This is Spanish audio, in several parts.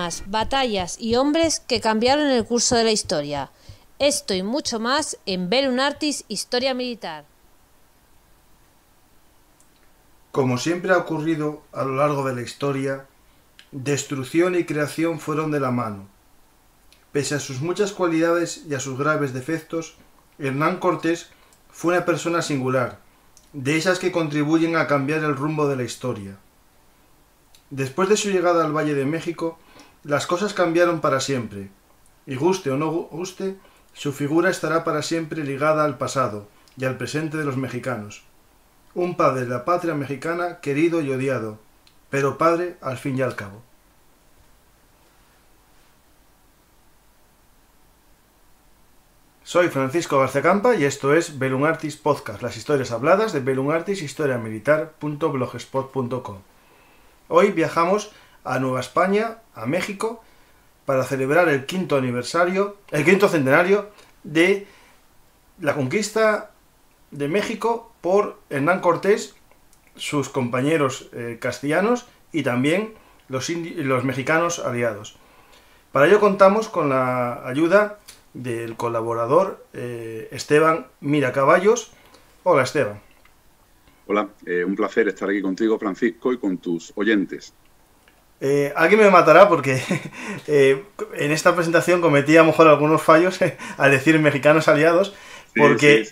dramas, batallas y hombres que cambiaron el curso de la historia. Esto y mucho más en Bellumartis Historia Militar. Como siempre ha ocurrido a lo largo de la historia, destrucción y creación fueron de la mano. Pese a sus muchas cualidades y a sus graves defectos, Hernán Cortés fue una persona singular, de esas que contribuyen a cambiar el rumbo de la historia. Después de su llegada al Valle de México, las cosas cambiaron para siempre, y guste o no guste, su figura estará para siempre ligada al pasado y al presente de los mexicanos. Un padre de la patria mexicana querido y odiado, pero padre al fin y al cabo. Soy Francisco García Campa y esto es Bellumartis Podcast, las historias habladas de bellumartishistoriamilitar.blogspot.com. Hoy viajamos a Nueva España, a México, para celebrar el quinto centenario de la conquista de México por Hernán Cortés, sus compañeros castellanos y también los mexicanos aliados. Para ello contamos con la ayuda del colaborador Esteban Mira Caballos. Hola, Esteban. Hola, un placer estar aquí contigo, Francisco, y con tus oyentes. Alguien me matará porque en esta presentación cometí a lo mejor algunos fallos al decir mexicanos aliados. Porque,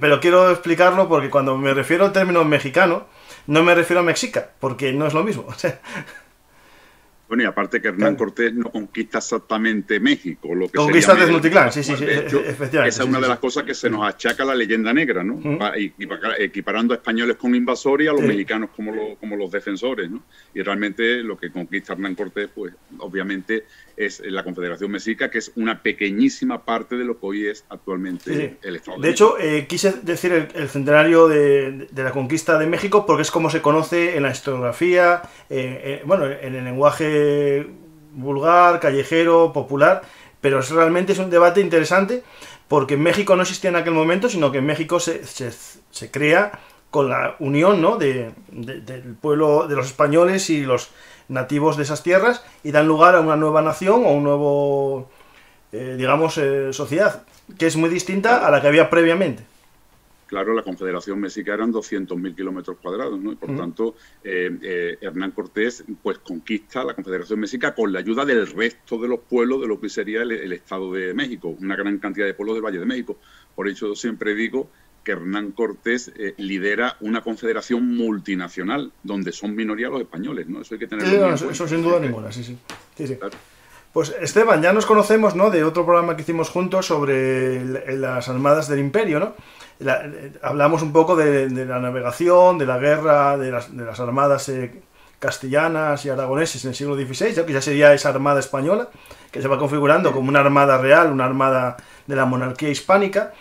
pero quiero explicarlo porque cuando me refiero al término mexicano, no me refiero a Mexica, porque no es lo mismo. Bueno, y aparte que Hernán Cortés no conquista exactamente México. Lo que conquista Tenochtitlán, efectivamente. Esa es una de las cosas que se nos achaca la leyenda negra, ¿no? Equiparando a españoles con invasores y a los mexicanos como los defensores, ¿no? Y realmente lo que conquista Hernán Cortés, pues obviamente es la Confederación Mexica, que es una pequeñísima parte de lo que hoy es actualmente el Estado de México. De hecho, quise decir el centenario de la conquista de México porque es como se conoce en la historiografía, en el lenguaje vulgar, callejero, popular, pero realmente es un debate interesante porque México no existía en aquel momento, sino que México se crea con la unión, ¿no?, del pueblo de los españoles y los nativos de esas tierras y dan lugar a una nueva nación o un nuevo, sociedad, que es muy distinta a la que había previamente. Claro, la Confederación Mexica eran 200.000 kilómetros cuadrados, ¿no? Y por tanto, Hernán Cortés pues conquista la Confederación Mexica con la ayuda del resto de los pueblos de lo que sería el Estado de México, una gran cantidad de pueblos del Valle de México. Por eso yo siempre digo que Hernán Cortés lidera una confederación multinacional, donde son minoría los españoles, ¿no? Eso hay que tener en cuenta. Eso sin duda ninguna, sí. Claro. Pues Esteban, ya nos conocemos, ¿no?, de otro programa que hicimos juntos sobre las armadas del imperio, ¿no? Hablamos un poco de la navegación, de la guerra, de las armadas castellanas y aragoneses en el siglo XVI, ¿no?, que ya sería esa armada española, que se va configurando como una armada real, una armada de la monarquía hispánica.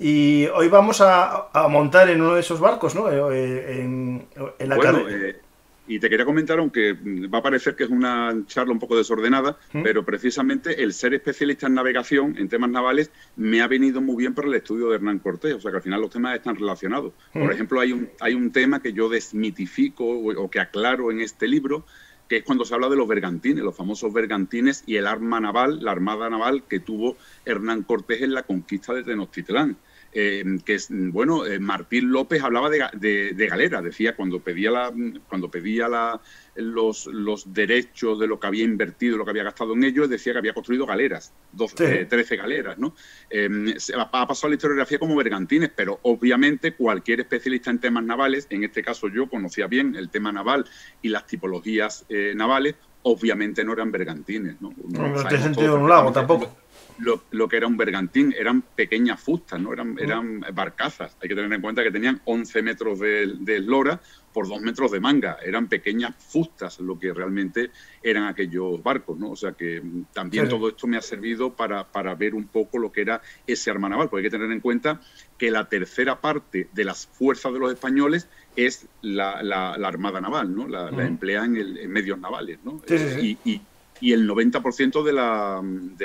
Y hoy vamos a montar en uno de esos barcos, ¿no? En la carrera. Y te quería comentar, aunque va a parecer que es una charla un poco desordenada, pero precisamente el ser especialista en navegación, en temas navales, me ha venido muy bien para el estudio de Hernán Cortés. O sea, que al final los temas están relacionados. Por ejemplo, hay un tema que yo desmitifico o que aclaro en este libro, que es cuando se habla de los bergantines, los famosos bergantines y el arma naval, la armada naval que tuvo Hernán Cortés en la conquista de Tenochtitlán. Martín López hablaba de galera, decía cuando pedía los derechos de lo que había invertido, lo que había gastado en ellos, decía que había construido galeras, 13 galeras, ¿no? Ha pasado la historiografía como bergantines, pero obviamente cualquier especialista en temas navales, en este caso yo conocía bien el tema naval y las tipologías navales, obviamente no eran bergantines, ¿no? No tiene sentido un lago tampoco. Lo que era un bergantín eran pequeñas fustas, ¿no? Eran barcazas. Hay que tener en cuenta que tenían 11 metros de eslora por 2 metros de manga. Eran pequeñas fustas lo que realmente eran aquellos barcos, ¿no? O sea que también todo esto me ha servido para ver un poco lo que era ese arma naval. Porque hay que tener en cuenta que la tercera parte de las fuerzas de los españoles es la armada naval, ¿no? La emplean en medios navales, ¿no? Sí. Y y el 90% de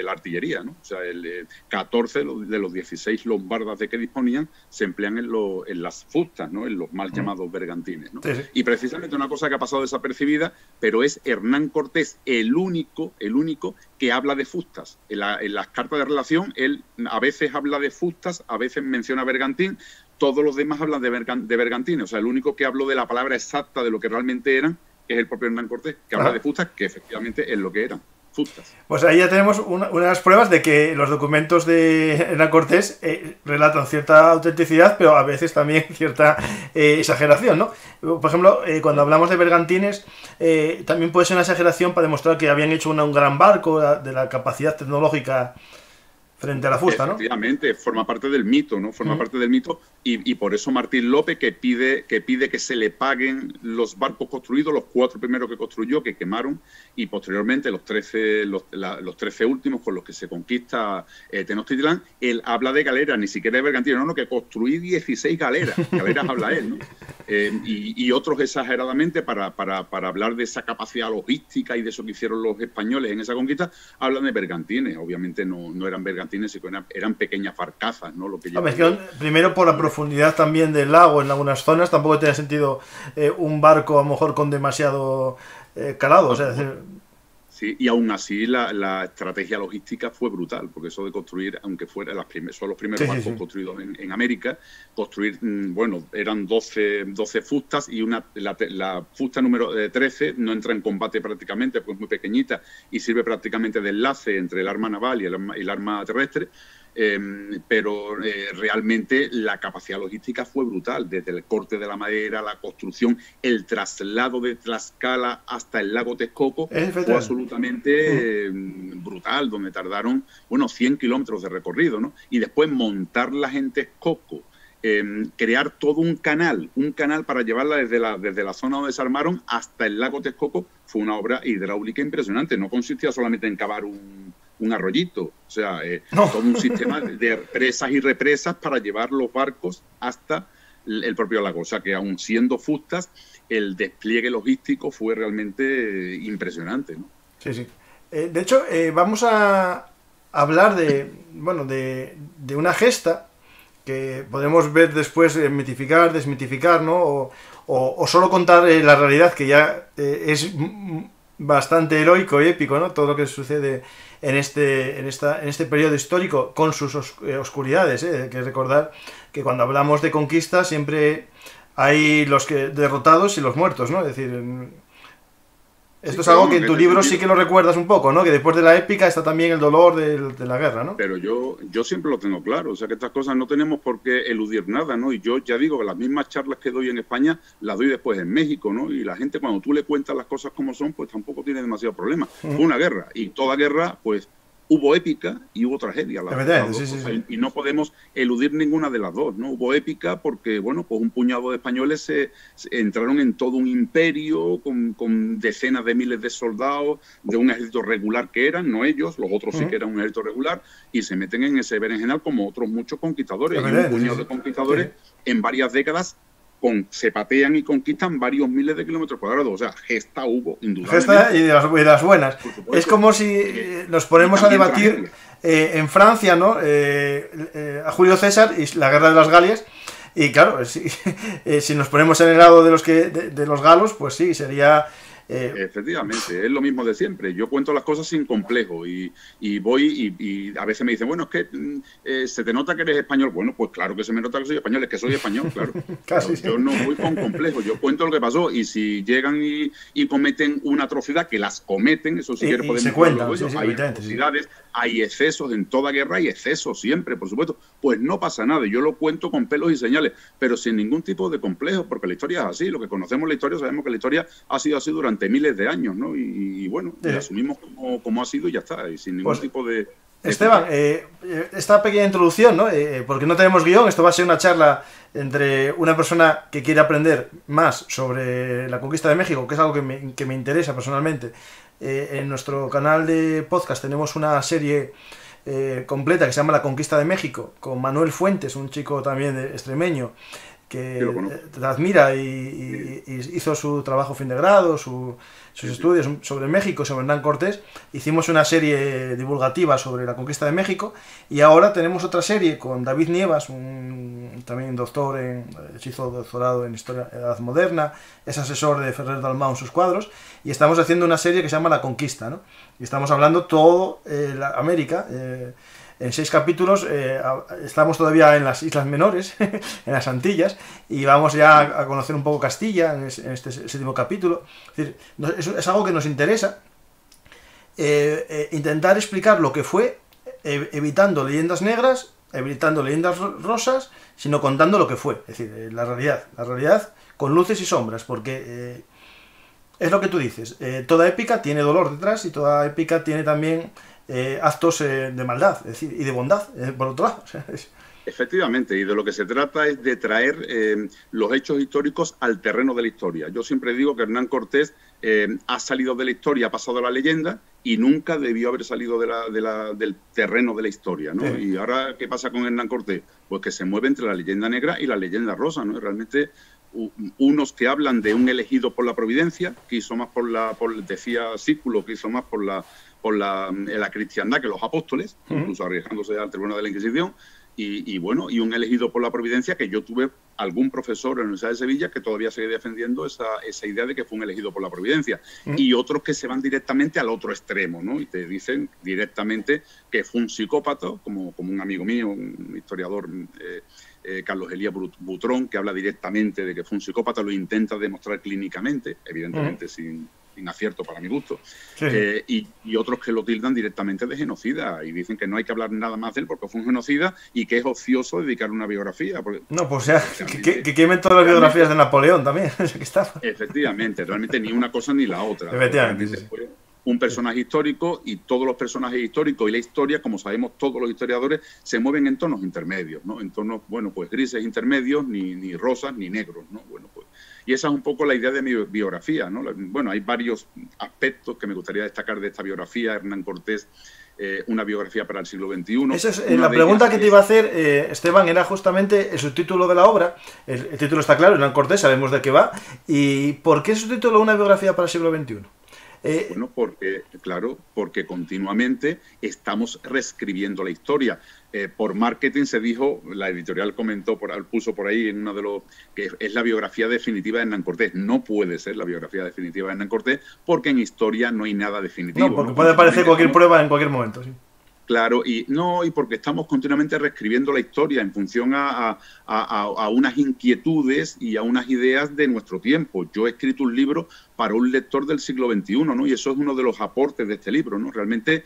la artillería, ¿no? O sea, el 14 de los 16 lombardas de que disponían se emplean en las fustas, ¿no? En los mal llamados bergantines, ¿no? Sí, sí. Y precisamente una cosa que ha pasado desapercibida, pero es Hernán Cortés el único que habla de fustas. En las cartas de relación, él a veces habla de fustas, a veces menciona bergantín. Todos los demás hablan de bergantines. O sea, el único que habló de la palabra exacta de lo que realmente eran es el propio Hernán Cortés, que habla de fustas, que efectivamente es lo que eran, fustas. Pues ahí ya tenemos una de las pruebas de que los documentos de Hernán Cortés relatan cierta autenticidad, pero a veces también cierta exageración, ¿no? Por ejemplo, cuando hablamos de bergantines, también puede ser una exageración para demostrar que habían hecho un gran barco de la capacidad tecnológica frente a la fusta, ¿no? Efectivamente, forma parte del mito, ¿no? Forma parte del mito y por eso Martín López, que pide que se le paguen los barcos construidos, los 4 primeros que construyó, que quemaron, y posteriormente los 13 últimos con los que se conquista Tenochtitlán, él habla de galeras, ni siquiera de bergantines, no, que construí 16 galeras habla él, ¿no? Y otros exageradamente, para hablar de esa capacidad logística y de eso que hicieron los españoles en esa conquista, hablan de bergantines. Obviamente no eran bergantines, eran pequeñas barcazas, ¿no? Lo que primero, por la profundidad también del lago en algunas zonas, tampoco tenía sentido un barco a lo mejor con demasiado calado. O sea, sí, y aún así la estrategia logística fue brutal, porque eso de construir, aunque fuera son los primeros barcos construidos en América, construir, bueno, eran 12 fustas, y la fusta número 13 no entra en combate prácticamente, porque es muy pequeñita y sirve prácticamente de enlace entre el arma naval y el arma terrestre. Pero realmente la capacidad logística fue brutal, desde el corte de la madera, la construcción, el traslado de Tlaxcala hasta el lago Texcoco fue absolutamente brutal, donde tardaron, bueno, 100 kilómetros de recorrido, ¿no? Y después montarlas en Texcoco, crear todo un canal para llevarla desde la zona donde se armaron hasta el lago Texcoco, fue una obra hidráulica impresionante. No consistía solamente en cavar un arroyito, o sea, todo un sistema de presas y represas para llevar los barcos hasta el propio lago. O sea, que aun siendo fustas, el despliegue logístico fue realmente impresionante, ¿no? Sí, sí. De hecho, vamos a hablar de una gesta que podremos ver después, mitificar, desmitificar, ¿no? O solo contar la realidad, que ya es bastante heroico y épico, ¿no? Todo lo que sucede en este periodo histórico, con sus oscuridades, ¿eh? Hay que recordar que cuando hablamos de conquista siempre hay los que derrotados y los muertos, ¿no? Es decir, esto es algo que en tu libro sí que lo recuerdas un poco, ¿no? Que después de la épica está también el dolor de la guerra, ¿no? Pero yo siempre lo tengo claro, o sea, que estas cosas no tenemos por qué eludir nada, ¿no? Y yo ya digo que las mismas charlas que doy en España las doy después en México, ¿no? Y la gente, cuando tú le cuentas las cosas como son, pues tampoco tiene demasiado problema. Fue una guerra, y toda guerra, pues, hubo épica y hubo tragedia. Las dos cosas. Y no podemos eludir ninguna de las dos, ¿no? Hubo épica porque, bueno, pues un puñado de españoles se entraron en todo un imperio con decenas de miles de soldados, de un ejército regular que eran, no ellos, los otros sí que eran un ejército regular, y se meten en ese berenjenal como otros muchos conquistadores. Un puñado de conquistadores en varias décadas se patean y conquistan varios miles de kilómetros cuadrados. O sea, gesta hubo, indudablemente. Gesta y de las buenas. Es como si nos ponemos a debatir en Francia, ¿no? A Julio César y la guerra de las Galias. Y claro, si nos ponemos en el lado de los galos, pues sí, sería... Efectivamente, es lo mismo de siempre. Yo cuento las cosas sin complejo y voy y a veces me dicen, bueno, es que se te nota que eres español. Bueno, pues claro que se me nota que soy español, es que soy español, claro. Casi. Yo no voy con complejo, yo cuento lo que pasó, y si llegan y cometen una atrocidad, que las cometen, eso sí que podemos... Se cuentan, hay atrocidades, hay excesos, en toda guerra hay excesos siempre, por supuesto. Pues no pasa nada, yo lo cuento con pelos y señales, pero sin ningún tipo de complejo, porque la historia es así, lo que conocemos la historia, sabemos que la historia ha sido así durante miles de años, ¿no? Y bueno, la asumimos como ha sido y ya está, y sin ningún tipo de... Esteban, esta pequeña introducción, ¿no? Porque no tenemos guión, esto va a ser una charla entre una persona que quiere aprender más sobre la conquista de México, que es algo que me interesa personalmente. En nuestro canal de podcast tenemos una serie completa que se llama La Conquista de México, con Manuel Fuentes, un chico también extremeño, que admira y hizo su trabajo fin de grado, sus estudios sobre México, sobre Hernán Cortés. Hicimos una serie divulgativa sobre la conquista de México y ahora tenemos otra serie con David Nievas, también doctor, se hizo doctorado en Historia de la Edad Moderna, es asesor de Ferrer Dalmau en sus cuadros, y estamos haciendo una serie que se llama La Conquista, ¿no? Y estamos hablando todo la América, en 6 capítulos, estamos todavía en las Islas Menores, en las Antillas, y vamos ya a conocer un poco Castilla en este 7.º capítulo. Es decir, es algo que nos interesa, intentar explicar lo que fue, evitando leyendas negras, evitando leyendas rosas, sino contando lo que fue, es decir, la realidad con luces y sombras, porque... es lo que tú dices, toda épica tiene dolor detrás y toda épica tiene también actos de maldad, es decir, y de bondad, por otro lado. O sea, efectivamente, y de lo que se trata es de traer los hechos históricos al terreno de la historia. Yo siempre digo que Hernán Cortés ha salido de la historia, ha pasado a la leyenda y nunca debió haber salido del terreno de la historia, ¿no? Sí. Y ahora, ¿qué pasa con Hernán Cortés? Pues que se mueve entre la leyenda negra y la leyenda rosa, ¿no? Realmente... unos que hablan de un elegido por la providencia, que hizo más decía Sículo, que hizo más por la cristiandad que los apóstoles, incluso arriesgándose al tribunal de la Inquisición, y bueno, y un elegido por la providencia, que yo tuve algún profesor en la Universidad de Sevilla que todavía sigue defendiendo esa idea de que fue un elegido por la providencia, y otros que se van directamente al otro extremo, ¿no? Y te dicen directamente que fue un psicópata, como un amigo mío, un historiador... Carlos Elías Butrón, que habla directamente de que fue un psicópata, lo intenta demostrar clínicamente, evidentemente sin acierto para mi gusto, sí. Y otros que lo tildan directamente de genocida y dicen que no hay que hablar nada más de él porque fue un genocida y que es ocioso dedicar una biografía. Porque, no, pues ya, que quemen todas las biografías de Napoleón también. Efectivamente, realmente ni una cosa ni la otra. Efectivamente, sí. Un personaje histórico y todos los personajes históricos y la historia, como sabemos todos los historiadores, se mueven en tonos intermedios, ¿no? En tonos, bueno, pues grises intermedios, ni rosas, ni negros, ¿no? Bueno, pues, y esa es un poco la idea de mi biografía, ¿no? Bueno, hay varios aspectos que me gustaría destacar de esta biografía, Hernán Cortés, una biografía para el siglo XXI. Esa es, la pregunta que te iba a hacer, Esteban, era justamente el subtítulo de la obra. El título está claro, Hernán Cortés, sabemos de qué va. ¿Y por qué subtítulo una biografía para el siglo XXI? Bueno, porque, claro, porque continuamente estamos reescribiendo la historia. Por marketing se dijo, la editorial comentó, puso por ahí en uno de los... que es la biografía definitiva de Hernán Cortés. No puede ser la biografía definitiva de Hernán Cortés porque en historia no hay nada definitivo. No, porque puede aparecer cualquier prueba en cualquier momento, sí. Claro, y porque estamos continuamente reescribiendo la historia en función a unas inquietudes y a unas ideas de nuestro tiempo. Yo he escrito un libro para un lector del siglo XXI, ¿no? Y eso es uno de los aportes de este libro, ¿no? Realmente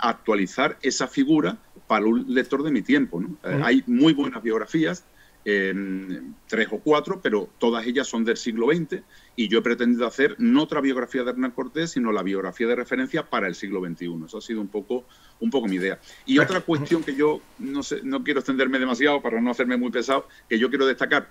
actualizar esa figura para un lector de mi tiempo, ¿no? Hay muy buenas biografías, 3 o 4, pero todas ellas son del siglo XX y yo he pretendido hacer no otra biografía de Hernán Cortés, sino la biografía de referencia para el siglo XXI. Eso ha sido un poco mi idea. Y otra cuestión que yo no quiero extenderme demasiado para no hacerme muy pesado, que yo quiero destacar,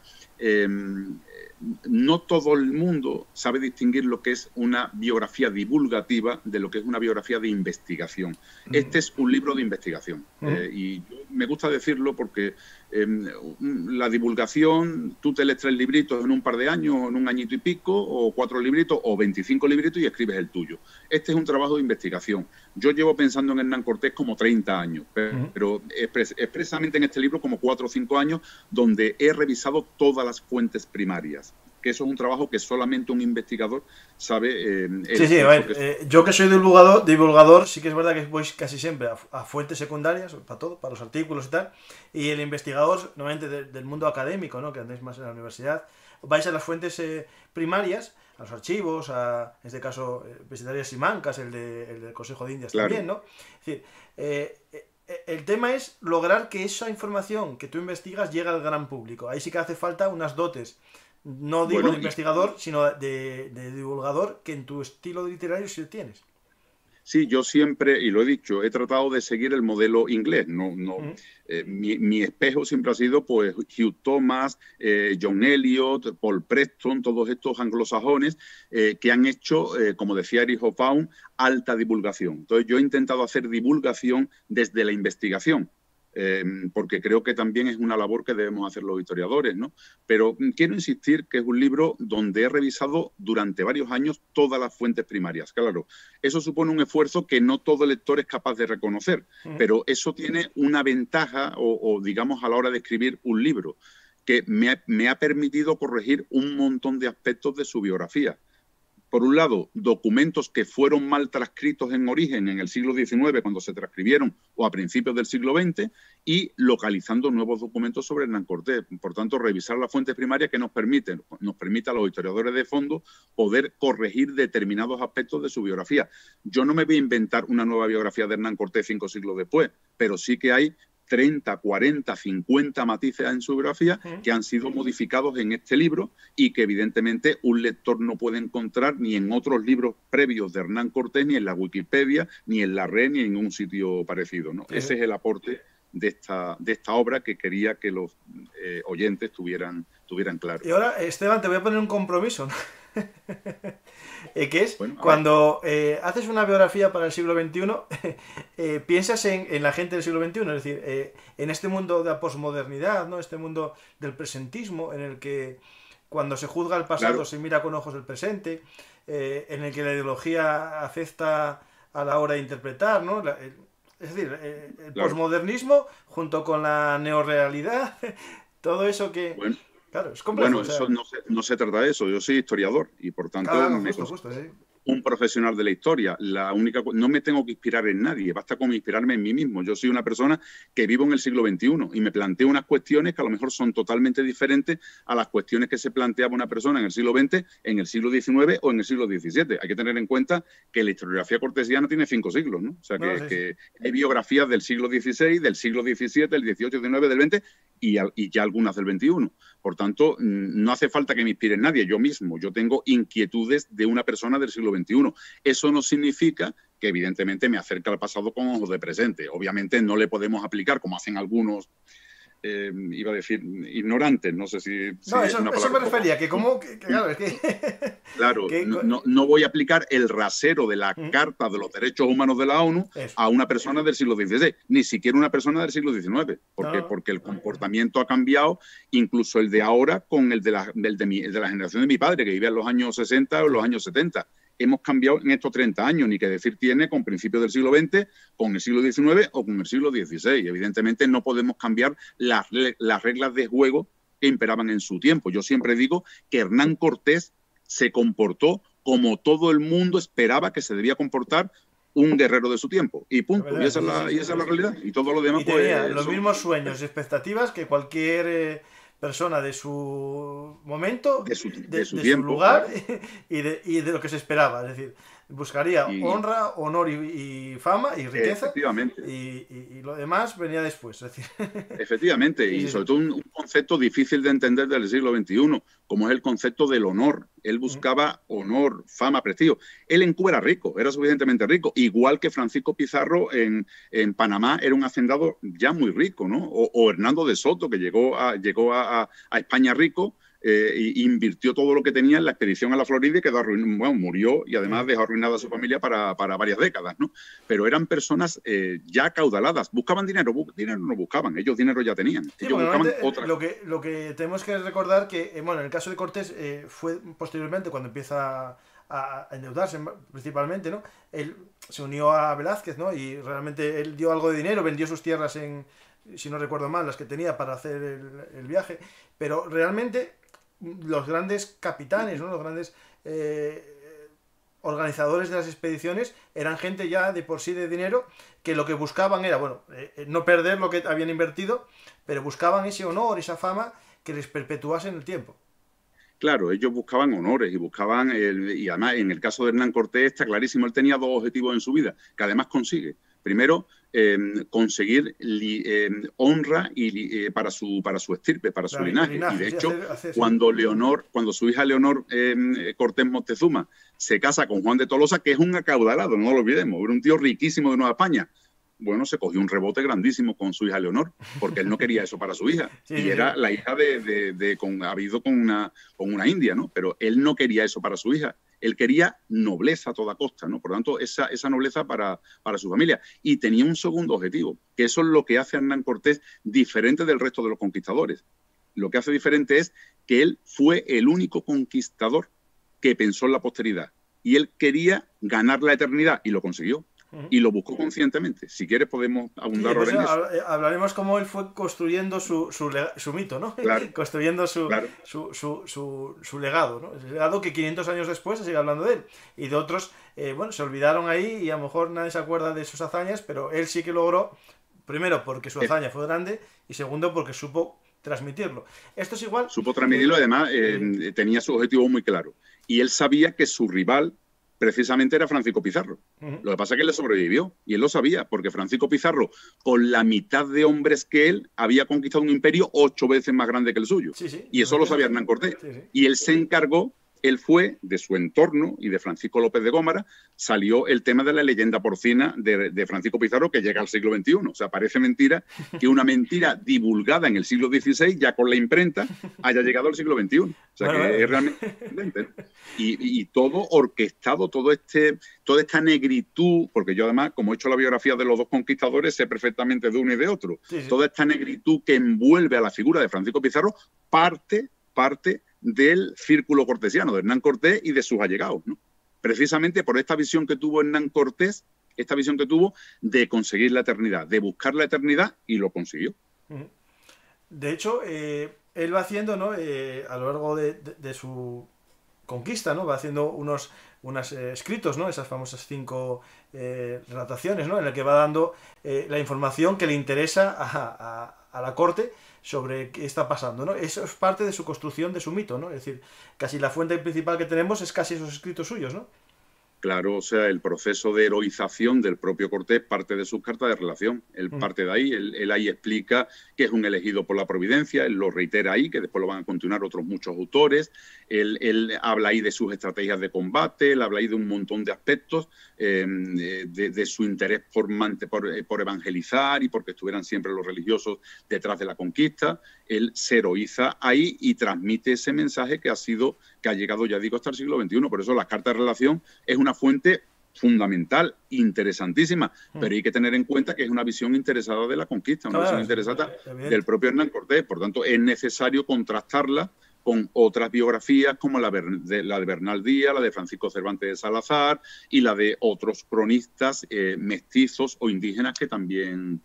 no todo el mundo sabe distinguir lo que es una biografía divulgativa de lo que es una biografía de investigación. Este es un libro de investigación. Y me gusta decirlo porque la divulgación, tú te lees 3 libritos en un par de años, en un añito y pico, o 4 libritos, o 25 libritos y escribes el tuyo. Este es un trabajo de investigación. Yo llevo pensando en Hernán Cortés como 30 años, pero expresamente en este libro como 4 o 5 años, donde he revisado todas las fuentes primarias. Que eso es un trabajo que solamente un investigador sabe... Sí, a ver, yo que soy divulgador, sí que es verdad que voy casi siempre a fuentes secundarias, para todo, para los artículos y tal, y el investigador, normalmente del mundo académico, ¿no? Que andáis más en la universidad, vais a las fuentes primarias, a los archivos, en este caso, Visitarias y Mancas, el del Consejo de Indias, claro. También, ¿no? Es decir, el tema es lograr que esa información que tú investigas llegue al gran público. Ahí sí que hace falta unas dotes, no digo de investigador, sino de divulgador, que en tu estilo literario sí tienes. Sí, yo siempre, y lo he dicho, he tratado de seguir el modelo inglés. Mi espejo siempre ha sido pues Hugh Thomas, John Eliot, Paul Preston, todos estos anglosajones que han hecho, como decía Erich Hobsbawm, alta divulgación. Entonces yo he intentado hacer divulgación desde la investigación. porque creo que también es una labor que debemos hacer los historiadores, ¿no? Pero quiero insistir que es un libro donde he revisado durante varios años todas las fuentes primarias. Claro, eso supone un esfuerzo que no todo lector es capaz de reconocer, pero eso tiene una ventaja o digamos a la hora de escribir un libro, que me ha permitido corregir un montón de aspectos de su biografía. Por un lado, documentos que fueron mal transcritos en origen en el siglo XIX, cuando se transcribieron, o a principios del siglo XX, y localizando nuevos documentos sobre Hernán Cortés. Por tanto, revisar las fuentes primarias que nos permite a los historiadores de fondo poder corregir determinados aspectos de su biografía. Yo no me voy a inventar una nueva biografía de Hernán Cortés 5 siglos después, pero sí que hay 30, 40, 50 matices en su biografía que han sido modificados en este libro y que evidentemente un lector no puede encontrar ni en otros libros previos de Hernán Cortés, ni en la Wikipedia, ni en la red, ni en ningún sitio parecido, ¿no? Ese es el aporte de esta obra que quería que los oyentes tuvieran claro. Y ahora, Esteban, te voy a poner un compromiso, ¿no? Que es bueno, cuando haces una biografía para el siglo XXI, piensas en la gente del siglo XXI, es decir, en este mundo de la posmodernidad, ¿no? Este mundo del presentismo, en el que cuando se juzga el pasado se mira con ojos el presente, en el que la ideología afecta a la hora de interpretar, ¿no? Es decir, el posmodernismo junto con la neorrealidad, todo eso que... Bueno. Claro, es complejo, bueno, eso no se trata de eso. Yo soy historiador y, por tanto, me considero un profesional de la historia. No me tengo que inspirar en nadie, basta con inspirarme en mí mismo. Yo soy una persona que vivo en el siglo XXI y me planteo unas cuestiones que a lo mejor son totalmente diferentes a las cuestiones que se planteaba una persona en el siglo XX, en el siglo XIX o en el siglo XVII. Hay que tener en cuenta que la historiografía cortesiana tiene 5 siglos, ¿no? O sea, bueno, que hay biografías del siglo XVI, del siglo XVII, del XVIII, XIX, del XX... y ya algunas del XXI. Por tanto, no hace falta que me inspire nadie, yo mismo. Yo tengo inquietudes de una persona del siglo XXI. Eso no significa que, evidentemente, me acerque al pasado con ojos de presente. Obviamente, no le podemos aplicar, como hacen algunos, iba a decir, ignorantes. No sé si no, eso, es una palabra. Eso me refería, que como... Claro, no voy a aplicar el rasero de la Carta de los Derechos Humanos de la ONU a una persona del siglo XVI, ni siquiera una persona del siglo XIX, porque el comportamiento ha cambiado, incluso el de ahora con el de la generación de mi padre, que vivía en los años 60 o los años 70. Hemos cambiado en estos 30 años, ni que decir tiene con principios del siglo XX, con el siglo XIX o con el siglo XVI. Evidentemente no podemos cambiar las reglas de juego que imperaban en su tiempo. Yo siempre digo que Hernán Cortés se comportó como todo el mundo esperaba que se debía comportar un guerrero de su tiempo. Y punto. Verdad, y esa es la realidad. Y todo lo demás... Y tenía los mismos sueños y expectativas que cualquier... persona de su momento, de su tiempo, lugar, claro. y de lo que se esperaba. Es decir, buscaría honra, honor y fama y riqueza. Efectivamente. Y lo demás venía después. Es decir. Efectivamente, y sobre todo un concepto difícil de entender del siglo XXI, como es el concepto del honor. Él buscaba honor, fama, prestigio. Él en Cuba era rico, era suficientemente rico, igual que Francisco Pizarro en Panamá era un hacendado ya muy rico, ¿no? O Hernando de Soto, que llegó a España rico, invirtió todo lo que tenía en la expedición a la Florida y quedó arruinado, bueno, murió y además dejó arruinada a su familia para varias décadas, ¿no? Pero eran personas ya acaudaladas, buscaban dinero, dinero no buscaban, ellos dinero ya tenían. Sí, ellos buscaban otra. Lo que tenemos que recordar que, bueno, en el caso de Cortés fue posteriormente cuando empieza a endeudarse principalmente, ¿no? Él se unió a Velázquez, ¿no? Y realmente él dio algo de dinero, vendió sus tierras en, si no recuerdo mal, las que tenía para hacer el viaje, pero realmente... los grandes capitanes, ¿no? Los grandes organizadores de las expediciones eran gente ya de por sí de dinero, que lo que buscaban era, bueno, no perder lo que habían invertido, pero buscaban ese honor, esa fama que les perpetuase en el tiempo. Claro, ellos buscaban honores y buscaban, y además en el caso de Hernán Cortés está clarísimo, él tenía 2 objetivos en su vida, que además consigue. Primero, conseguir honra y, para su estirpe, para su linaje. Y de hecho, cuando su hija Leonor Cortés Moctezuma se casa con Juan de Tolosa, que es un acaudalado, no lo olvidemos, era un tío riquísimo de Nueva España. Bueno, se cogió un rebote grandísimo con su hija Leonor, porque él no quería eso para su hija. Y era la hija habido con una india, ¿no? Pero él no quería eso para su hija. él quería nobleza a toda costa, ¿no? Por lo tanto, esa nobleza para su familia. Y tenía un segundo objetivo, que eso es lo que hace a Hernán Cortés diferente del resto de los conquistadores. Lo que hace diferente es que él fue el único conquistador que pensó en la posteridad. Y él quería ganar la eternidad, y lo consiguió. Y lo buscó conscientemente. Si quieres podemos abundar ahora en eso. Hablaremos cómo él fue construyendo su mito, ¿no? Claro, construyendo su legado, ¿no? El legado que 500 años después se sigue hablando de él. Y de otros, bueno, se olvidaron ahí y a lo mejor nadie se acuerda de sus hazañas, pero él sí que logró, primero, porque su hazaña fue grande, y segundo, porque supo transmitirlo. Esto es igual... Supo transmitirlo, además tenía su objetivo muy claro. Y él sabía que su rival... precisamente era Francisco Pizarro. Lo que pasa es que le sobrevivió, y él lo sabía, porque Francisco Pizarro, con la mitad de hombres que él, había conquistado un imperio 8 veces más grande que el suyo. Sí, sí. Y eso lo sabía Hernán Cortés. Sí, sí. Y él se encargó, él fue de su entorno y de Francisco López de Gómara, salió el tema de la leyenda porcina de Francisco Pizarro, que llega al siglo XXI. O sea, parece mentira que una mentira divulgada en el siglo XVI, ya con la imprenta, haya llegado al siglo XXI. O sea, bueno, que es realmente... Y todo orquestado, toda esta negritud, porque yo además, como he hecho la biografía de los dos conquistadores, sé perfectamente de uno y de otro. Sí, sí. Toda esta negritud que envuelve a la figura de Francisco Pizarro parte del círculo cortesiano, de Hernán Cortés y de sus allegados, ¿no? Precisamente por esta visión que tuvo Hernán Cortés, esta visión que tuvo de conseguir la eternidad, de buscar la eternidad, y lo consiguió. De hecho, él va haciendo, ¿no? A lo largo de su conquista, ¿no? Va haciendo unos escritos, ¿no? Esas famosas 5 relataciones, ¿no? En las que va dando la información que le interesa a la corte sobre qué está pasando, ¿no? Eso es parte de su construcción, de su mito, ¿no? Es decir, casi la fuente principal que tenemos es casi esos escritos suyos, ¿no? Claro, o sea, el proceso de heroización del propio Cortés parte de sus cartas de relación. Él parte de ahí, él ahí explica que es un elegido por la providencia, él lo reitera ahí, que después lo van a continuar otros muchos autores, él habla ahí de sus estrategias de combate, él habla ahí de un montón de aspectos, de su interés por evangelizar y porque estuvieran siempre los religiosos detrás de la conquista. Él se heroiza ahí y transmite ese mensaje que ha llegado, ya digo, hasta el siglo XXI. Por eso las cartas de relación es una fuente fundamental, interesantísima, pero hay que tener en cuenta que es una visión interesada de la conquista, una visión interesada del propio Hernán Cortés. Por tanto, es necesario contrastarla con otras biografías como la de Bernal Díaz, la de Francisco Cervantes de Salazar y la de otros cronistas mestizos o indígenas que también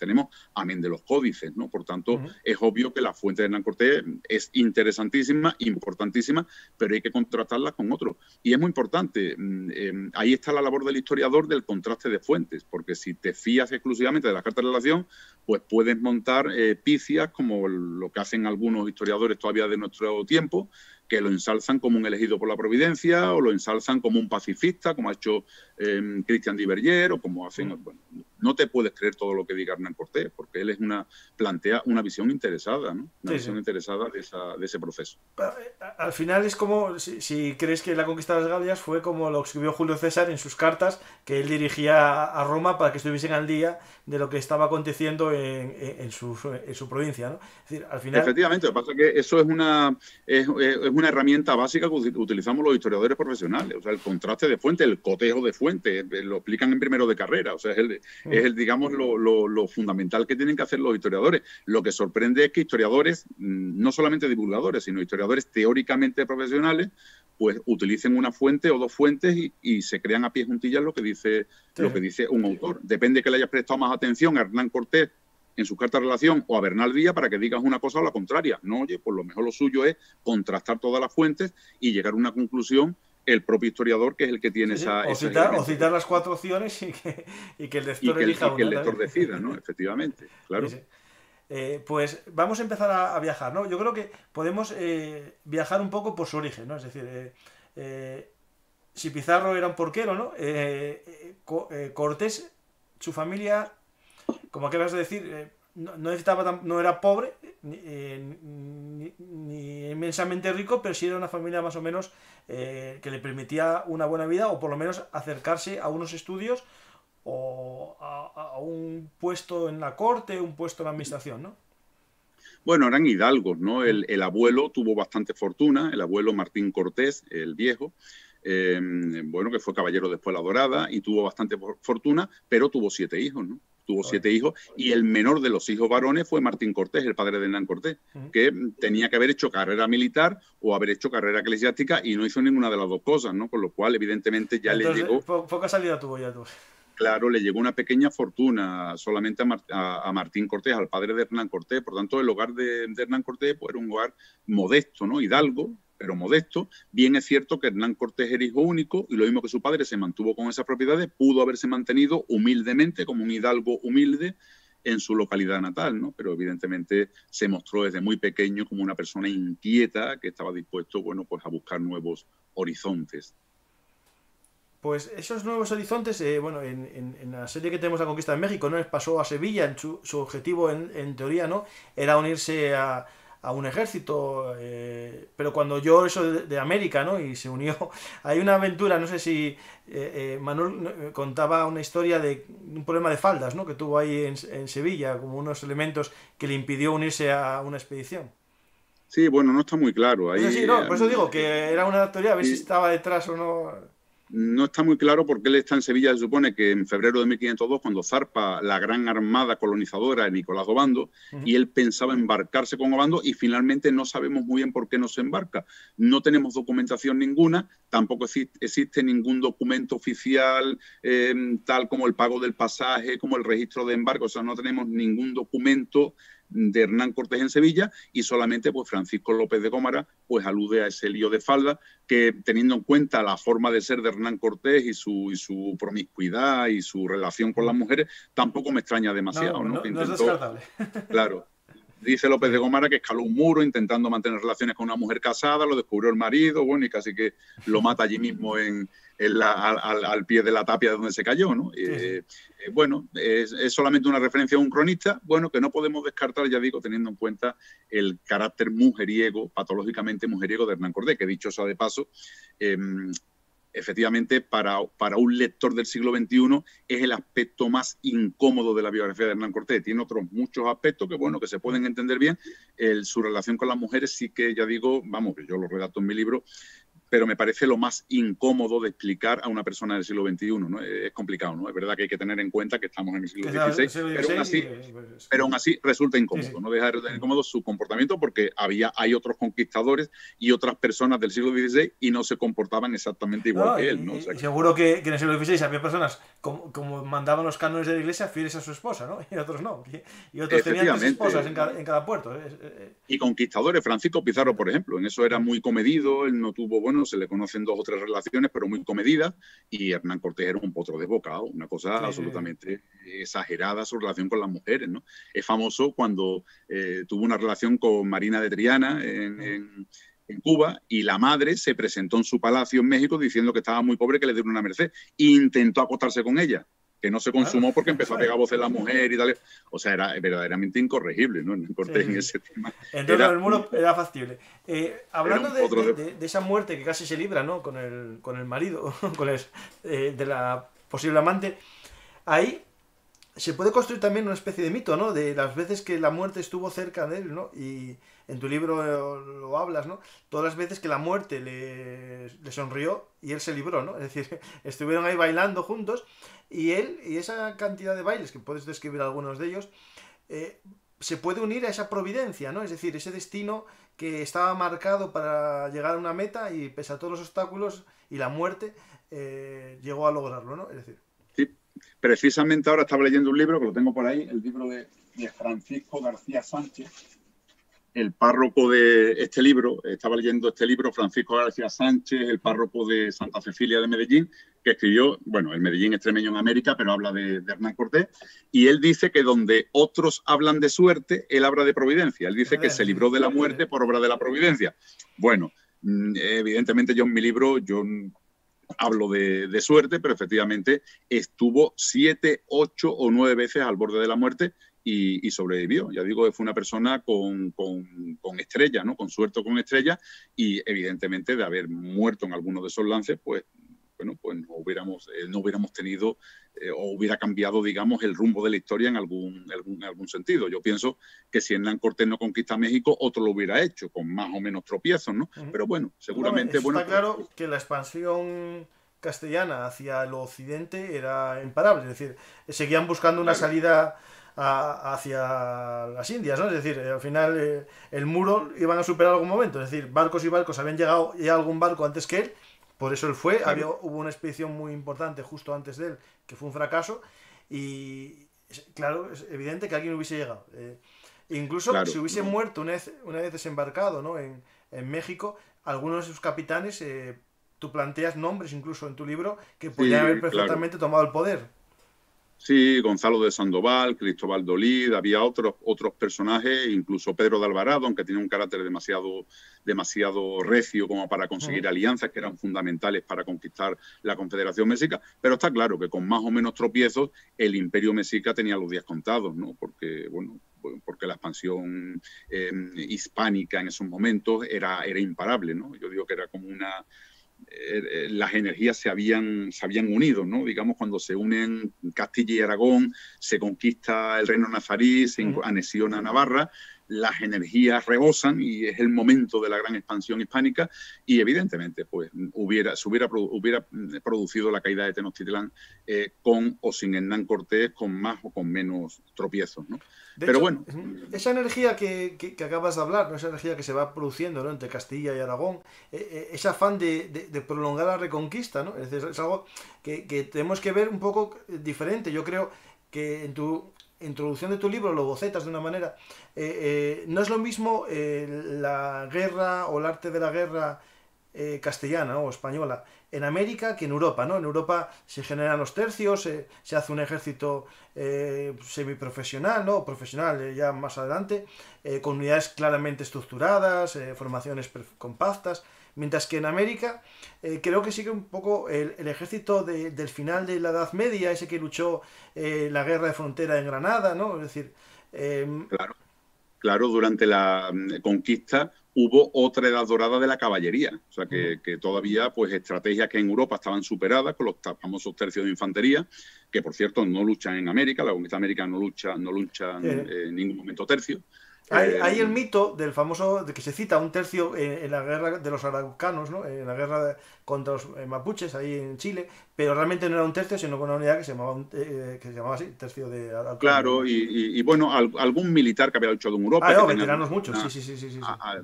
tenemos, amén de los códices, ¿no? Por tanto, es obvio que la fuente de Hernán Cortés es interesantísima, importantísima, pero hay que contrastarla con otros. Y es muy importante, ahí está la labor del historiador, del contraste de fuentes, porque si te fías exclusivamente de las cartas de relación, pues puedes montar picias, como lo que hacen algunos historiadores todavía de nuestro tiempo, que lo ensalzan como un elegido por la providencia, o lo ensalzan como un pacifista, como ha hecho Christian Duverger, o como hacen... Bueno, no te puedes creer todo lo que diga Hernán Cortés, porque él plantea una visión interesada, ¿no? Una visión interesada de ese proceso. Al final es como, si crees que la conquista de las Galias fue como lo que escribió Julio César en sus cartas, que él dirigía a Roma para que estuviesen al día de lo que estaba aconteciendo en su provincia, ¿no? Es decir, al final... Efectivamente, lo que pasa es que eso es una herramienta básica que utilizamos los historiadores profesionales, o sea, el contraste de fuentes, el cotejo de fuentes, lo explican en primero de carrera, o sea, es el digamos, lo fundamental que tienen que hacer los historiadores. Lo que sorprende es que historiadores, no solamente divulgadores, sino historiadores teóricamente profesionales, pues utilicen una fuente o dos fuentes y se crean a pies juntillas lo que dice un autor. Depende que le hayas prestado más atención a Hernán Cortés en sus cartas de relación o a Bernal Díaz para que digas una cosa o la contraria. No, oye, pues lo mejor lo suyo es contrastar todas las fuentes y llegar a una conclusión el propio historiador, que es el que tiene citar las 4 opciones y que el lector elija una. Y que el lector decida, ¿no? Efectivamente, claro. Sí, sí. Pues vamos a empezar a viajar, ¿no? Yo creo que podemos viajar un poco por su origen, ¿no? Es decir, si Pizarro era un porquero, ¿no? Cortés, su familia, como acabas de decir, no era pobre ni inmensamente rico, pero sí era una familia más o menos que le permitía una buena vida, o por lo menos acercarse a unos estudios o a un puesto en la corte, un puesto en la administración, ¿no? Bueno, eran hidalgos, ¿no? El abuelo tuvo bastante fortuna, el abuelo Martín Cortés, el viejo, bueno, que fue caballero después de La Dorada y tuvo bastante fortuna, pero tuvo 7 hijos, ¿no? Tuvo 7 hijos, y el menor de los hijos varones fue Martín Cortés, el padre de Hernán Cortés, que tenía que haber hecho carrera militar o haber hecho carrera eclesiástica y no hizo ninguna de las dos cosas, ¿no? Con lo cual, evidentemente, ya entonces, le llegó... Poca salida tuvo ya tú. Claro, le llegó una pequeña fortuna solamente a Martín Cortés, al padre de Hernán Cortés. Por tanto, el hogar de Hernán Cortés pues, era un hogar modesto, ¿no? Hidalgo, pero modesto. Bien es cierto que Hernán Cortés era hijo único y lo mismo que su padre se mantuvo con esas propiedades, pudo haberse mantenido humildemente como un hidalgo humilde en su localidad natal, ¿no? Pero evidentemente se mostró desde muy pequeño como una persona inquieta que estaba dispuesto, bueno, pues a buscar nuevos horizontes. Pues esos nuevos horizontes, bueno, en la serie que tenemos La Conquista de México, ¿no? Les pasó a Sevilla, en su objetivo en teoría, ¿no? Era unirse a un ejército, pero cuando yo eso de América, ¿no? Y se unió, hay una aventura, no sé si Manuel contaba una historia de un problema de faldas, ¿no? Que tuvo ahí en Sevilla, como unos elementos que le impidió unirse a una expedición. Sí, bueno, no está muy claro. Ahí, sí, no, por eso digo que era una teoría, a ver si estaba detrás o no... No está muy claro porque él está en Sevilla, se supone que en febrero de 1502, cuando zarpa la gran armada colonizadora de Nicolás de Obando, y él pensaba embarcarse con Obando y finalmente no sabemos muy bien por qué no se embarca. No tenemos documentación ninguna, tampoco existe ningún documento oficial, tal como el pago del pasaje, como el registro de embarque, o sea, no tenemos ningún documento de Hernán Cortés en Sevilla y solamente pues Francisco López de Gómara pues alude a ese lío de falda que, teniendo en cuenta la forma de ser de Hernán Cortés y su promiscuidad y su relación con las mujeres, tampoco me extraña demasiado. No, intentó, no es descartable. Claro. Dice López de Gómara que escaló un muro intentando mantener relaciones con una mujer casada, lo descubrió el marido, bueno, y casi que lo mata allí mismo al pie de la tapia de donde se cayó, ¿no? Bueno, es solamente una referencia a un cronista, bueno, que no podemos descartar, ya digo, teniendo en cuenta el carácter mujeriego, patológicamente mujeriego de Hernán Cortés, que dicho sea de paso, efectivamente, para un lector del siglo XXI es el aspecto más incómodo de la biografía de Hernán Cortés. Tiene otros muchos aspectos que, bueno, que se pueden entender bien. Su relación con las mujeres sí que, ya digo, vamos, que yo lo relato en mi libro, pero me parece lo más incómodo de explicar a una persona del siglo XXI, ¿no? Es complicado, ¿no? Es verdad que hay que tener en cuenta que estamos en el siglo XVI, pero aún así resulta incómodo, no deja de resultar incómodo su comportamiento porque hay otros conquistadores y otras personas del siglo XVI y no se comportaban exactamente igual que él, ¿no? O sea, seguro que en el siglo XVI había personas, como mandaban los cánones de la iglesia, fieles a su esposa, ¿no? Y otros no, y otros tenían tres esposas en cada puerto. Y conquistadores, Francisco Pizarro, por ejemplo, en eso era muy comedido, él no tuvo, bueno, se le conocen 2 o 3 relaciones, pero muy comedidas, y Hernán Cortés era un potro desbocado, una cosa absolutamente exagerada su relación con las mujeres, ¿no? Es famoso cuando tuvo una relación con Marina de Triana en Cuba, y la madre se presentó en su palacio en México diciendo que estaba muy pobre, que le dieron una merced, e intentó acostarse con ella, que no se consumó porque empezó a pegar voces de la mujer y tal. O sea, era verdaderamente incorregible, ¿no? Hernán Cortés en ese tema. Entonces, el muro era factible. Hablando de esa muerte que casi se libra, ¿no? Con el marido, de la posible amante, ahí se puede construir también una especie de mito, ¿no? De las veces que la muerte estuvo cerca de él, ¿no? Y en tu libro lo hablas, ¿no? Todas las veces que la muerte le sonrió y él se libró, ¿no? Es decir, estuvieron ahí bailando juntos. Y él, y esa cantidad de bailes, que puedes describir algunos de ellos, se puede unir a esa providencia, ¿no? Es decir, ese destino que estaba marcado para llegar a una meta y pese a todos los obstáculos y la muerte, llegó a lograrlo, ¿no? Es decir... Sí, precisamente ahora estaba leyendo un libro, que lo tengo por ahí, el libro de Francisco García Sánchez, el párroco de este libro, estaba leyendo este libro, Francisco García Sánchez, el párroco de Santa Cecilia de Medellín, que escribió, bueno, el Medellín extremeño en América, pero habla de Hernán Cortés, y él dice que donde otros hablan de suerte, él habla de providencia. Él dice que se libró de la muerte por obra de la providencia. Bueno, evidentemente yo en mi libro, yo hablo de suerte, pero efectivamente estuvo 7, 8 o 9 veces al borde de la muerte, y sobrevivió. Ya digo que fue una persona con estrella, ¿no? Con suerte o con estrella, y evidentemente de haber muerto en alguno de esos lances, pues bueno, pues no hubiéramos tenido o hubiera cambiado, digamos, el rumbo de la historia en algún sentido. Yo pienso que si Hernán Cortés no conquista México, otro lo hubiera hecho, con más o menos tropiezos, ¿no? Pero bueno, seguramente... Bueno, está claro que la expansión castellana hacia el occidente era imparable, es decir, seguían buscando una salida hacia las Indias, ¿no? Es decir, al final el muro iban a superar algún momento, es decir, barcos y barcos, habían llegado ya algún barco antes que él, por eso él fue, hubo una expedición muy importante justo antes de él, que fue un fracaso, y claro, es evidente que alguien hubiese llegado, incluso si hubiese muerto una vez desembarcado, ¿no? en México, algunos de sus capitanes... Tú planteas nombres incluso en tu libro que podían haber perfectamente tomado el poder. Sí, Gonzalo de Sandoval, Cristóbal de Olid, había otros personajes, incluso Pedro de Alvarado, aunque tenía un carácter demasiado recio como para conseguir alianzas que eran fundamentales para conquistar la Confederación Mexica, pero está claro que con más o menos tropiezos el Imperio Mexica tenía los días contados, ¿no? Porque, bueno... porque la expansión hispánica en esos momentos era imparable, ¿no? Yo digo que era como una... las energías se habían unido, ¿no? Digamos, cuando se unen Castilla y Aragón, se conquista el reino nazarí, se anexiona Navarra, las energías rebosan y es el momento de la gran expansión hispánica y evidentemente pues hubiera producido la caída de Tenochtitlán con o sin Hernán Cortés, con más o con menos tropiezos, ¿no? Pero bueno, esa energía que acabas de hablar, ¿no? Esa energía que se va produciendo, ¿no? Entre Castilla y Aragón, ese afán de prolongar la reconquista, ¿no? Es algo que tenemos que ver un poco diferente. Yo creo que en tu introducción de tu libro lo bocetas de una manera. No es lo mismo la guerra o el arte de la guerra castellana, ¿no? O española en América que en Europa, ¿no? En Europa se generan los tercios, se hace un ejército semiprofesional, ¿no? Profesional ya más adelante, con unidades claramente estructuradas, formaciones compactas, mientras que en América creo que sigue un poco el ejército del final de la Edad Media, ese que luchó la guerra de frontera en Granada, ¿no? Es decir... Claro, durante la conquista hubo otra edad dorada de la caballería, o sea que todavía pues estrategias que en Europa estaban superadas con los famosos tercios de infantería, que por cierto no luchan en América, la conquista americana no lucha en ningún momento tercio. Hay el mito del famoso, de que se cita un tercio en la guerra de los araucanos, ¿no? En la guerra contra los mapuches, ahí en Chile, pero realmente no era un tercio, sino una unidad que se llamaba así, tercio de araucanos. Claro, y bueno, algún militar que había hecho de Europa. Ah, no, veteranos muchos, sí.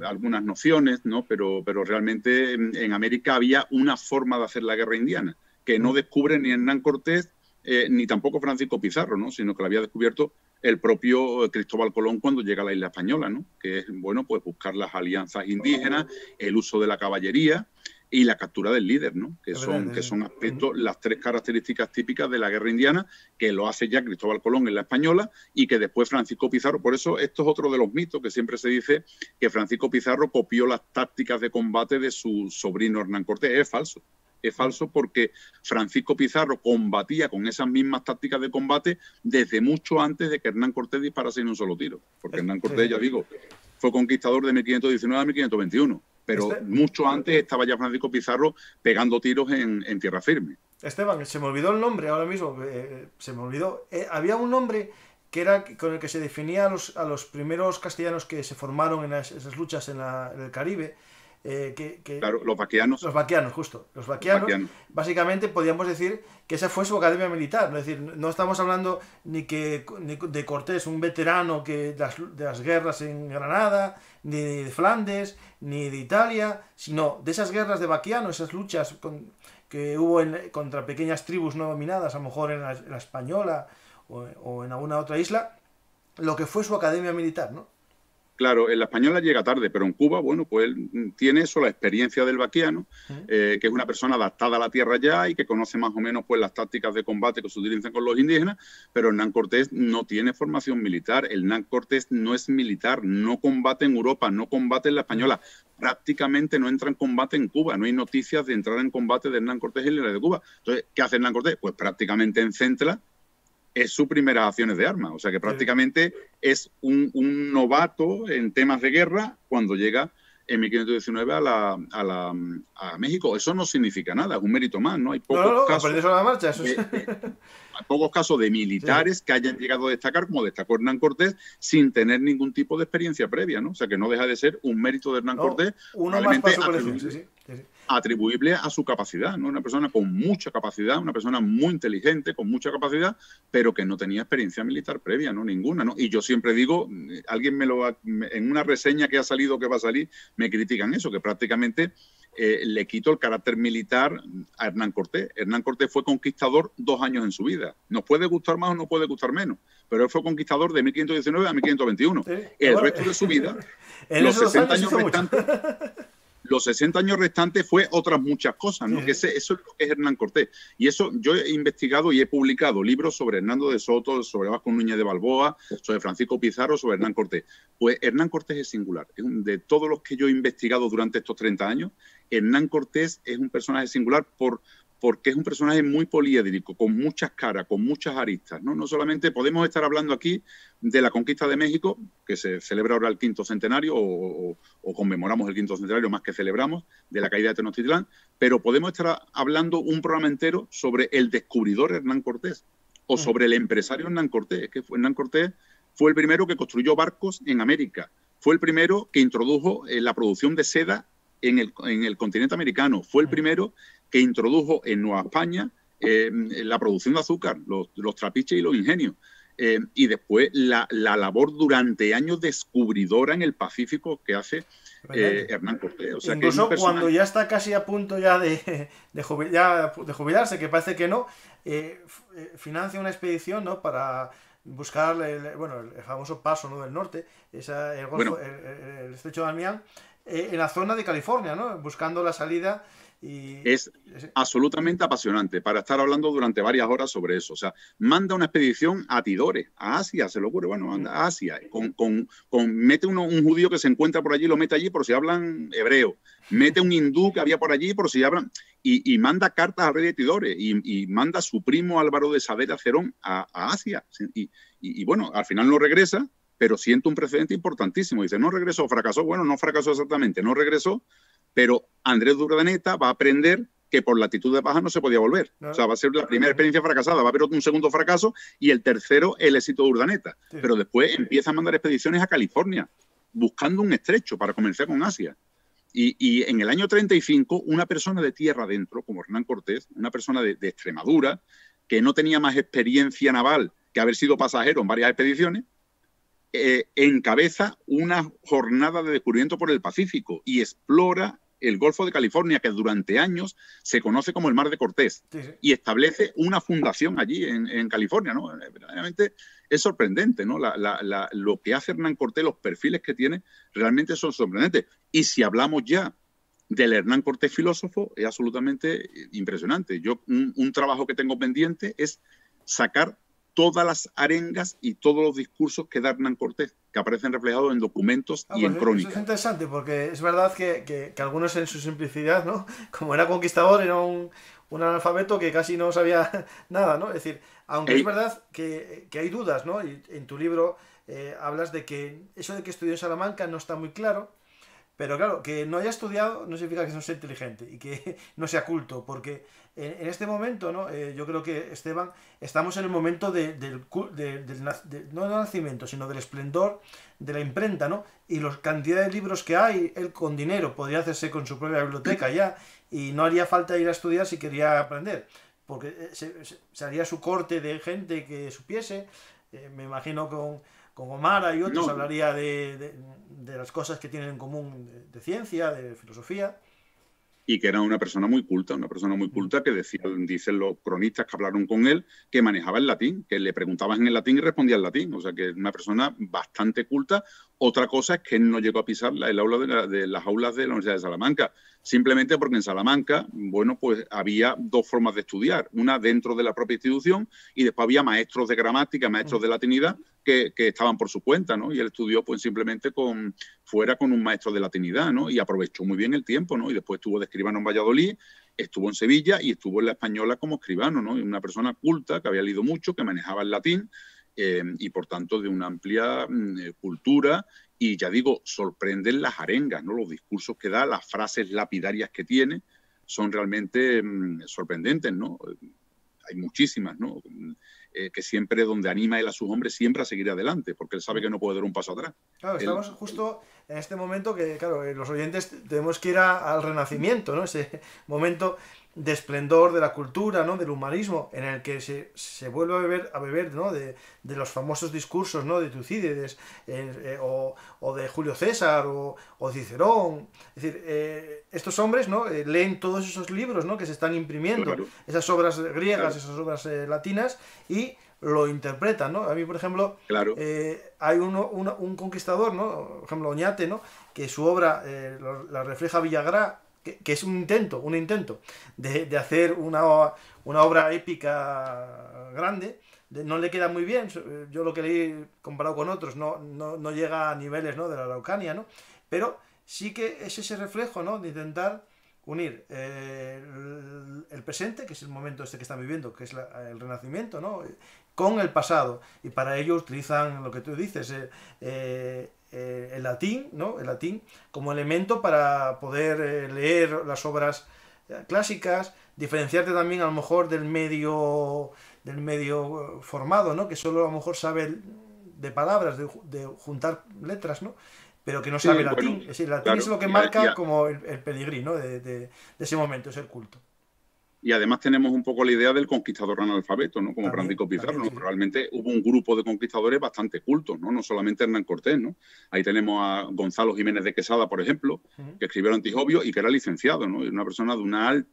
Algunas nociones, ¿no? Pero realmente en América había una forma de hacer la guerra indiana, que no descubre ni Hernán Cortés, ni tampoco Francisco Pizarro, ¿no? Sino que la había descubierto el propio Cristóbal Colón cuando llega a la isla española, ¿no? Que es, bueno, pues buscar las alianzas indígenas, el uso de la caballería y la captura del líder, ¿no? Que son aspectos, las tres características típicas de la guerra indiana, que lo hace ya Cristóbal Colón en la española y que después Francisco Pizarro, por eso esto es otro de los mitos que siempre se dice, que Francisco Pizarro copió las tácticas de combate de su sobrino Hernán Cortés. Es falso. Es falso porque Francisco Pizarro combatía con esas mismas tácticas de combate desde mucho antes de que Hernán Cortés disparase en un solo tiro. Porque Hernán Cortés, ya digo, fue conquistador de 1519 a 1521. Pero mucho antes estaba ya Francisco Pizarro pegando tiros en tierra firme. Esteban, se me olvidó el nombre ahora mismo. Se me olvidó. Había un nombre que era con el que se definía a los primeros castellanos que se formaron en esas luchas en el Caribe. Claro, los vaquianos. Los vaquianos, justo. Los vaquianos, básicamente podríamos decir que esa fue su academia militar, ¿no? Es decir, no estamos hablando ni de Cortés, un veterano de las guerras en Granada, ni de Flandes, ni de Italia, sino de esas guerras de vaquianos, esas luchas que hubo contra pequeñas tribus no dominadas, a lo mejor en la Española o en alguna otra isla, lo que fue su academia militar, ¿no? Claro, en la española llega tarde, pero en Cuba, bueno, pues él tiene eso, la experiencia del vaquiano, que es una persona adaptada a la tierra ya y que conoce más o menos pues las tácticas de combate que se utilizan con los indígenas, pero Hernán Cortés no tiene formación militar, Hernán Cortés no es militar, no combate en Europa, no combate en la española, prácticamente no entra en combate en Cuba, no hay noticias de entrar en combate de Hernán Cortés en la de Cuba. Entonces, ¿qué hace Hernán Cortés? Pues prácticamente encentra. Es su primeras acciones de armas, o sea que prácticamente es un novato en temas de guerra cuando llega en 1519 a México. Eso no significa nada, es un mérito más, ¿no? Hay pocos casos a la marcha, eso es... hay pocos casos de militares que hayan llegado a destacar, como destacó Hernán Cortés, sin tener ningún tipo de experiencia previa, ¿no? O sea, que no deja de ser un mérito de Hernán Cortés, probablemente atribuible a su capacidad, ¿no? Una persona con mucha capacidad, una persona muy inteligente, con mucha capacidad, pero que no tenía experiencia militar previa, ¿no? Ninguna, ¿no? Y yo siempre digo, alguien me lo... en una reseña que ha salido, que va a salir, me critican eso, que prácticamente le quito el carácter militar a Hernán Cortés. Hernán Cortés fue conquistador 2 años en su vida. Nos puede gustar más o nos puede gustar menos, pero él fue conquistador de 1519 a 1521. El resto de su vida, los 60 años restantes... Los 60 años restantes fue otras muchas cosas, ¿no? Que eso es lo que es Hernán Cortés. Y eso yo he investigado y he publicado libros sobre Hernando de Soto, sobre Vasco Núñez de Balboa, sobre Francisco Pizarro, sobre Hernán Cortés. Pues Hernán Cortés es singular. De todos los que yo he investigado durante estos 30 años, Hernán Cortés es un personaje singular porque es un personaje muy poliédrico, con muchas caras, con muchas aristas, ¿no? No solamente podemos estar hablando aquí de la conquista de México, que se celebra ahora el 5.º centenario, o conmemoramos el 5.º centenario, más que celebramos, de la caída de Tenochtitlán, pero podemos estar hablando un programa entero sobre el descubridor Hernán Cortés, o sobre el empresario Hernán Cortés. Que Hernán Cortés fue el primero que construyó barcos en América, fue el primero que introdujo la producción de seda en el continente americano, fue el primero que introdujo en Nueva España la producción de azúcar, los trapiches y los ingenios. Y después la labor durante años descubridora en el Pacífico que hace Hernán Cortés. O sea, incluso que cuando ya está casi a punto ya de jubilarse, que parece que no, financia una expedición, ¿no?, para buscar el famoso paso, ¿no?, del norte, el estrecho de Damián, en la zona de California, ¿no?, buscando la salida. Es absolutamente apasionante para estar hablando durante varias horas sobre eso. O sea, manda una expedición a Tidore, a Asia, se le ocurre, bueno, anda a Asia. Mete un judío que se encuentra por allí, lo mete allí por si hablan hebreo. Mete un hindú que había por allí por si hablan... Y manda cartas al rey de Tidore, y manda a su primo Álvaro de Saavedra Cerón a Asia. Y bueno, al final no regresa, pero siente un precedente importantísimo. Dice, no regresó, fracasó. Bueno, no fracasó exactamente, no regresó, pero Andrés de Urdaneta va a aprender que por la latitud de baja no se podía volver. O sea, va a ser la primera experiencia fracasada, va a haber un segundo fracaso y el tercero el éxito de Urdaneta. Sí. Pero después empieza a mandar expediciones a California, buscando un estrecho para comerciar con Asia. Y en el año 35, una persona de tierra adentro, como Hernán Cortés, una persona de Extremadura, que no tenía más experiencia naval que haber sido pasajero en varias expediciones, encabeza una jornada de descubrimiento por el Pacífico y explora el Golfo de California, que durante años se conoce como el Mar de Cortés, y establece una fundación allí en California, ¿no? Realmente es sorprendente, ¿no? Lo que hace Hernán Cortés, los perfiles que tiene, realmente son sorprendentes. Y si hablamos ya del Hernán Cortés filósofo, es absolutamente impresionante. Yo un trabajo que tengo pendiente es sacar todas las arengas y todos los discursos que da Hernán Cortés, que aparecen reflejados en documentos y en crónicas. Eso es interesante, porque es verdad que algunos en su simplicidad, ¿no?, como era conquistador, era un analfabeto que casi no sabía nada, ¿no? Es decir, aunque es verdad que hay dudas, ¿no? Y en tu libro hablas de que eso de que estudió en Salamanca no está muy claro, pero claro, que no haya estudiado no significa que no sea inteligente y que no sea culto, porque en este momento, ¿no?, yo creo que, Esteban, estamos en el momento no del nacimiento, sino del esplendor de la imprenta, ¿no? Y la cantidad de libros que hay, él con dinero podría hacerse con su propia biblioteca ya, y no haría falta ir a estudiar si quería aprender, porque se haría su corte de gente que supiese, me imagino con Gomara y otros, hablaría de las cosas que tienen en común de ciencia, de filosofía. Y que era una persona muy culta que dicen los cronistas que hablaron con él, que manejaba el latín, que le preguntaban en el latín y respondía en latín. O sea, que es una persona bastante culta. Otra cosa es que él no llegó a pisar las aulas de la Universidad de Salamanca, simplemente porque en Salamanca, bueno, pues había dos formas de estudiar. Una dentro de la propia institución y después había maestros de gramática, maestros de latinidad, que estaban por su cuenta, ¿no? Y él estudió, pues, simplemente fuera con un maestro de latinidad, ¿no? Y aprovechó muy bien el tiempo, ¿no? Y después estuvo de escribano en Valladolid, estuvo en Sevilla y estuvo en La Española como escribano, ¿no? Y una persona culta, que había leído mucho, que manejaba el latín, y, por tanto, de una amplia cultura Y ya digo, sorprenden las arengas, ¿no? Los discursos que da, las frases lapidarias que tiene, son realmente sorprendentes, ¿no? Hay muchísimas, ¿no? Que siempre donde anima él a sus hombres siempre a seguir adelante, porque él sabe que no puede dar un paso atrás. Claro, estamos justo en este momento que, claro, los oyentes tenemos que ir al Renacimiento, ¿no? Ese momento de esplendor de la cultura, ¿no? Del humanismo, en el que se vuelve a beber, ¿no? De los famosos discursos, ¿no? De Tucídides, o de Julio César, o Cicerón. Es decir, estos hombres, ¿no? Leen todos esos libros, ¿no? Que se están imprimiendo, claro. Esas obras griegas, claro. Esas obras latinas, y lo interpretan, ¿no? A mí, por ejemplo, claro. Hay un conquistador, ¿no? Por ejemplo, Oñate, ¿no? Que su obra la refleja Villagrá, que es un intento de hacer una obra épica grande. No le queda muy bien, yo lo que leí comparado con otros, no llega a niveles, ¿no? De la Araucanía, ¿no? Pero sí que es ese reflejo, ¿no? De intentar unir el presente, que es el momento este que están viviendo, que es el Renacimiento, ¿no? Con el pasado, y para ello utilizan lo que tú dices, el latín, ¿no? El latín como elemento para poder leer las obras clásicas, diferenciarte también a lo mejor del medio formado, ¿no? Que solo a lo mejor sabe de palabras, de juntar letras, ¿no? Pero que no sabe latín. Bueno, es decir, latín, claro, es lo que marca como el pedigrí, ¿no? de ese momento, es el culto. Y además tenemos un poco la idea del conquistador analfabeto, ¿no? Como Francisco Pizarro, ¿no? Sí. Realmente hubo un grupo de conquistadores bastante cultos, ¿no? No solamente Hernán Cortés, ¿no? Ahí tenemos a Gonzalo Jiménez de Quesada, por ejemplo, que escribió el Antijobio y que era licenciado, ¿no? Una persona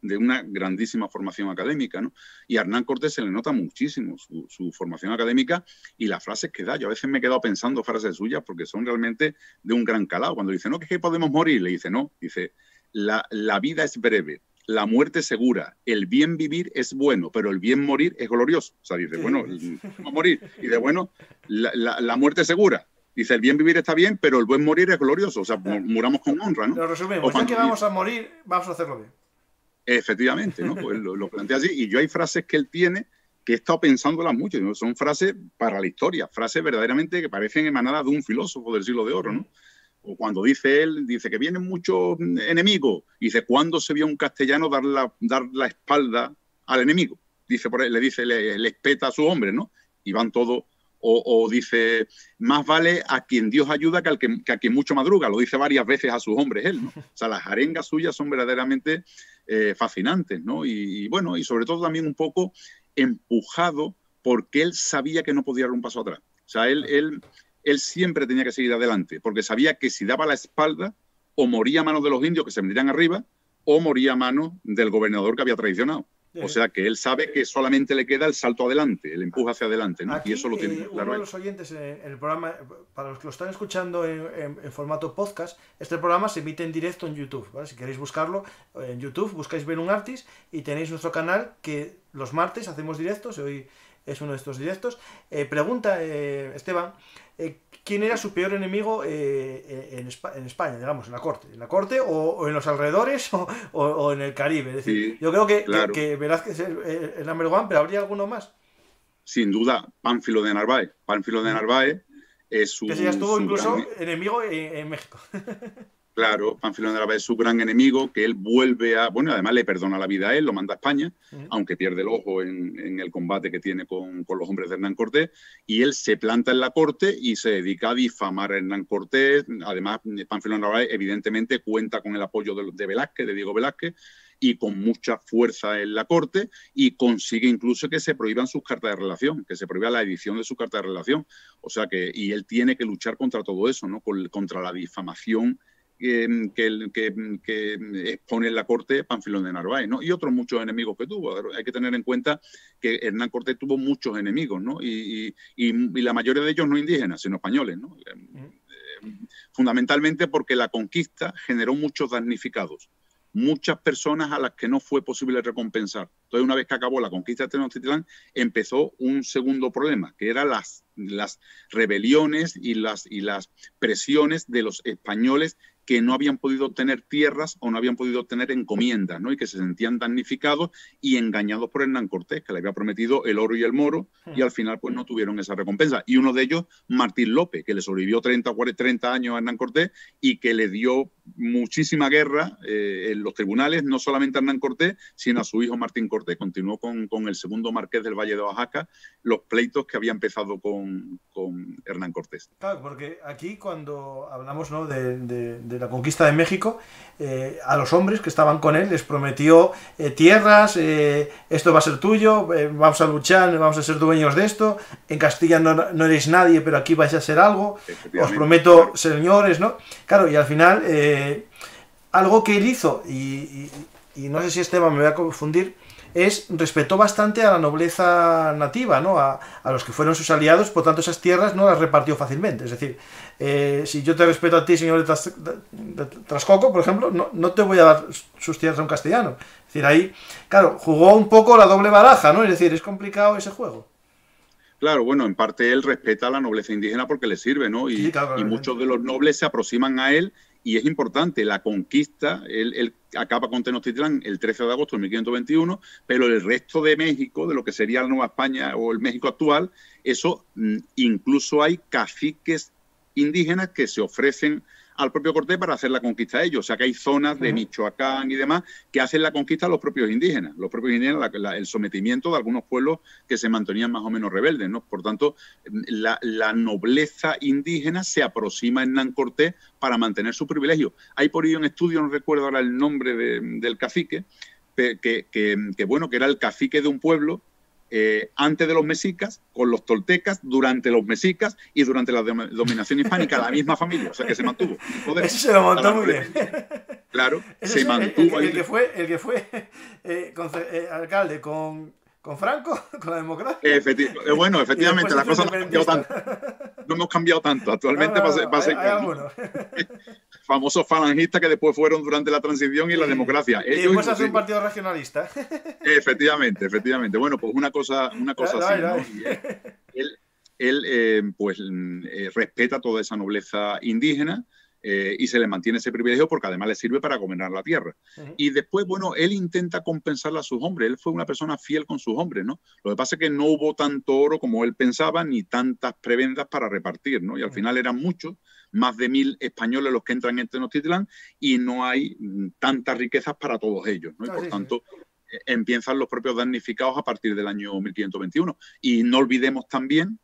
de una grandísima formación académica, ¿no? Y a Hernán Cortés se le nota muchísimo su formación académica y las frases que da. Yo a veces me he quedado pensando frases suyas porque son realmente de un gran calado. Cuando dice, no, que podemos morir, le dice, no, dice, la vida es breve. La muerte segura, el bien vivir es bueno, pero el bien morir es glorioso. O sea, dice, bueno, vamos a morir. Y dice, bueno, la muerte segura. Dice, el bien vivir está bien, pero el buen morir es glorioso. O sea, muramos con honra, ¿no? Lo resumimos, ya que vamos a morir, vamos a hacerlo bien. Efectivamente, ¿no? Pues lo plantea así. Y yo hay frases que él tiene que he estado pensándolas mucho, ¿no? Son frases para la historia, frases verdaderamente que parecen emanadas de un filósofo del siglo de oro, ¿no? O cuando dice él, dice que vienen muchos enemigos. Dice, ¿cuándo se vio un castellano dar la espalda al enemigo? Dice, por él, le espeta a su hombre, ¿no? Y van todos. O dice, más vale a quien Dios ayuda que a quien mucho madruga. Lo dice varias veces a sus hombres él, ¿no? O sea, las arengas suyas son verdaderamente fascinantes, ¿no? Y bueno, y sobre todo también un poco empujado porque él sabía que no podía dar un paso atrás. O sea, él siempre tenía que seguir adelante, porque sabía que si daba la espalda, o moría a manos de los indios que se vendrían arriba, o moría a manos del gobernador que había traicionado. Sí. O sea que él sabe que solamente le queda el salto adelante, el empuje hacia adelante, ¿no? Aquí, y eso lo tiene claro. Uno de los oyentes en el programa, para los que lo están escuchando en formato podcast, este programa se emite en directo en YouTube, ¿vale? Si queréis buscarlo en YouTube, buscáis Verum Artis y tenéis nuestro canal que los martes hacemos directos, y hoy es uno de estos directos. Pregunta, Esteban, ¿quién era su peor enemigo en España, digamos, en la corte o en los alrededores o en el Caribe? Es decir, sí, yo creo que, claro, que Velázquez es el number one, pero ¿habría alguno más? Sin duda, Pánfilo de Narváez. Pánfilo de Narváez es su... Que ya estuvo incluso gran enemigo en México. Claro, Pánfilo de Narváez es su gran enemigo, que él vuelve a... Bueno, además le perdona la vida a él, lo manda a España, aunque pierde el ojo en el combate que tiene con los hombres de Hernán Cortés, y él se planta en la corte y se dedica a difamar a Hernán Cortés. Además, Pánfilo de Narváez evidentemente cuenta con el apoyo de Velázquez, de Diego Velázquez, y con mucha fuerza en la corte, y consigue incluso que se prohíban sus cartas de relación, que se prohíba la edición de sus cartas de relación. O sea que... Y él tiene que luchar contra todo eso, ¿no? Contra la difamación que expone en la corte Pánfilo de Narváez, ¿no? Y otros muchos enemigos que tuvo. Hay que tener en cuenta que Hernán Cortés tuvo muchos enemigos, ¿no? Y la mayoría de ellos no indígenas, sino españoles, ¿no? Fundamentalmente porque la conquista generó muchos damnificados, muchas personas a las que no fue posible recompensar. Entonces, una vez que acabó la conquista de Tenochtitlán, empezó un segundo problema, que eran las rebeliones y las presiones de los españoles que no habían podido tener tierras o no habían podido tener encomiendas, ¿no? Y que se sentían damnificados y engañados por Hernán Cortés, que le había prometido el oro y el moro, y al final pues no tuvieron esa recompensa. Y uno de ellos, Martín López, que le sobrevivió 30 años a Hernán Cortés y que le dio muchísima guerra en los tribunales, no solamente a Hernán Cortés, sino a su hijo Martín Cortés. Continuó con el segundo marqués del Valle de Oaxaca los pleitos que había empezado con Hernán Cortés. Claro, porque aquí cuando hablamos, ¿no?, de la conquista de México, a los hombres que estaban con él les prometió tierras, esto va a ser tuyo, vamos a luchar, vamos a ser dueños de esto, en Castilla no eres nadie, pero aquí vais a ser algo, os prometo, claro, señores, ¿no? Claro, y al final... algo que él hizo, y no sé si Esteban me voy a confundir, es respetó bastante a la nobleza nativa, ¿no? A los que fueron sus aliados, por tanto esas tierras no las repartió fácilmente. Es decir, si yo te respeto a ti, señor de Tlaxcoco, por ejemplo, no te voy a dar sus tierras a un castellano. Es decir, ahí, claro, jugó un poco la doble baraja, ¿no? Es decir, es complicado ese juego. Claro, bueno, en parte él respeta a la nobleza indígena porque le sirve, ¿no? Y, sí, claro, y muchos de los nobles se aproximan a él. Y es importante, la conquista, él acaba con Tenochtitlán el 13 de agosto de 1521, pero el resto de México, de lo que sería la Nueva España o el México actual, eso incluso hay caciques indígenas que se ofrecen al propio Cortés para hacer la conquista de ellos. O sea, que hay zonas de Michoacán y demás que hacen la conquista a los propios indígenas. Los propios indígenas, el sometimiento de algunos pueblos que se mantenían más o menos rebeldes, ¿no? Por tanto, la nobleza indígena se aproxima a Hernán Cortés para mantener su privilegio. Hay por ello un estudio, no recuerdo ahora el nombre del cacique, que era el cacique de un pueblo antes de los mexicas, con los toltecas, durante los mexicas y durante la dominación hispánica, la misma familia, o sea que se mantuvo. Joder, eso se lo montó muy bien. Claro, eso se mantuvo. El que fue alcalde con Franco, con la democracia. Efectivamente, las cosas no hemos cambiado tanto. Actualmente famosos falangistas que después fueron durante la transición y la democracia. Ellos, y después hace un partido regionalista. Efectivamente. Bueno, pues una cosa así. Él respeta toda esa nobleza indígena. Y se le mantiene ese privilegio porque además le sirve para gobernar la tierra. Y después, bueno, él intenta compensarle a sus hombres. Él fue una persona fiel con sus hombres, ¿no? Lo que pasa es que no hubo tanto oro como él pensaba, ni tantas prebendas para repartir, ¿no? Y al final eran muchos, más de 1.000 españoles los que entran en Tenochtitlán, y no hay tantas riquezas para todos ellos, ¿no? Y por tanto... empiezan los propios damnificados a partir del año 1521. Y no olvidemos también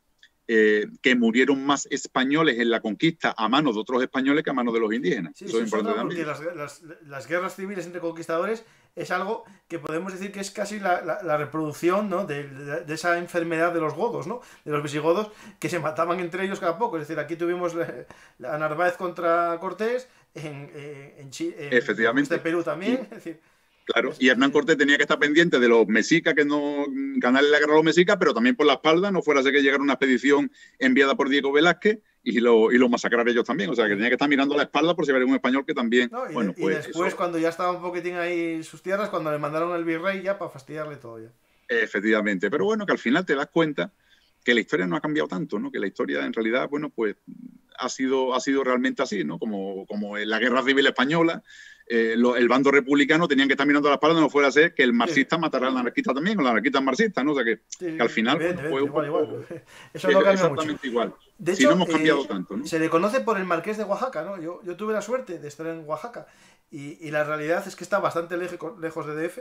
que murieron más españoles en la conquista a manos de otros españoles que a manos de los indígenas. Sí, eso es importante también. Porque las guerras civiles entre conquistadores es algo que podemos decir que es casi la reproducción, ¿no?, de esa enfermedad de los godos, ¿no?, de los visigodos, que se mataban entre ellos cada poco. Es decir, aquí tuvimos a Narváez contra Cortés, en Perú también. Sí. Es decir, claro, y Hernán Cortés tenía que estar pendiente de los mexicas, que no ganarle la guerra a los mexicas, pero también por la espalda, no fuera a ser que llegara una expedición enviada por Diego Velázquez y lo masacrar ellos también. O sea, que tenía que estar mirando la espalda por si había algún español que también... Y después, cuando ya estaba un poquitín ahí sus tierras, cuando le mandaron al virrey ya para fastidiarle todo ya. Efectivamente, pero bueno, que al final te das cuenta que la historia no ha cambiado tanto, ¿no? Que la historia en realidad, bueno, pues ha sido realmente así, ¿no? Como en la Guerra Civil Española, el bando republicano tenían que estar mirando a la espalda, no fuera a ser que el marxista matara al anarquista también, o el anarquista al marxista, ¿no? O sea que al final fue un poco... Eso no cambia exactamente mucho. Igual. De hecho, no hemos cambiado tanto, ¿no? Se le conoce por el marqués de Oaxaca, ¿no? Yo tuve la suerte de estar en Oaxaca y la realidad es que está bastante lejos de DF.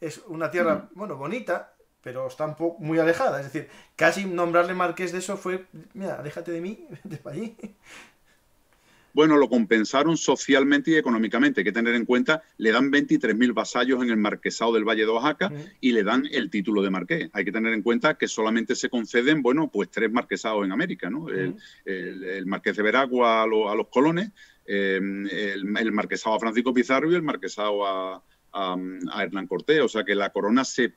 Es una tierra, bueno, bonita, pero está muy alejada. Es decir, casi nombrarle marqués de eso fue, mira, aléjate de mí, vete para allí. Bueno, lo compensaron socialmente y económicamente. Hay que tener en cuenta, le dan 23.000 vasallos en el marquesado del Valle de Oaxaca y le dan el título de marqués. Hay que tener en cuenta que solamente se conceden, bueno, pues 3 marquesados en América, ¿no? El marqués de Veragua a los colones, el marquesado a Francisco Pizarro y el marquesado a Hernán Cortés. O sea que la corona se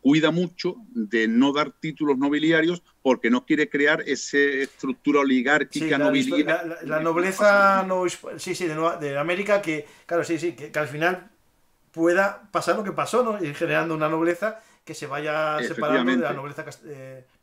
cuida mucho de no dar títulos nobiliarios porque no quiere crear esa estructura oligárquica, nobiliaria. La nobleza de América que, claro, que al final pueda pasar lo que pasó, ¿no? Ir generando una nobleza que se vaya separando de la nobleza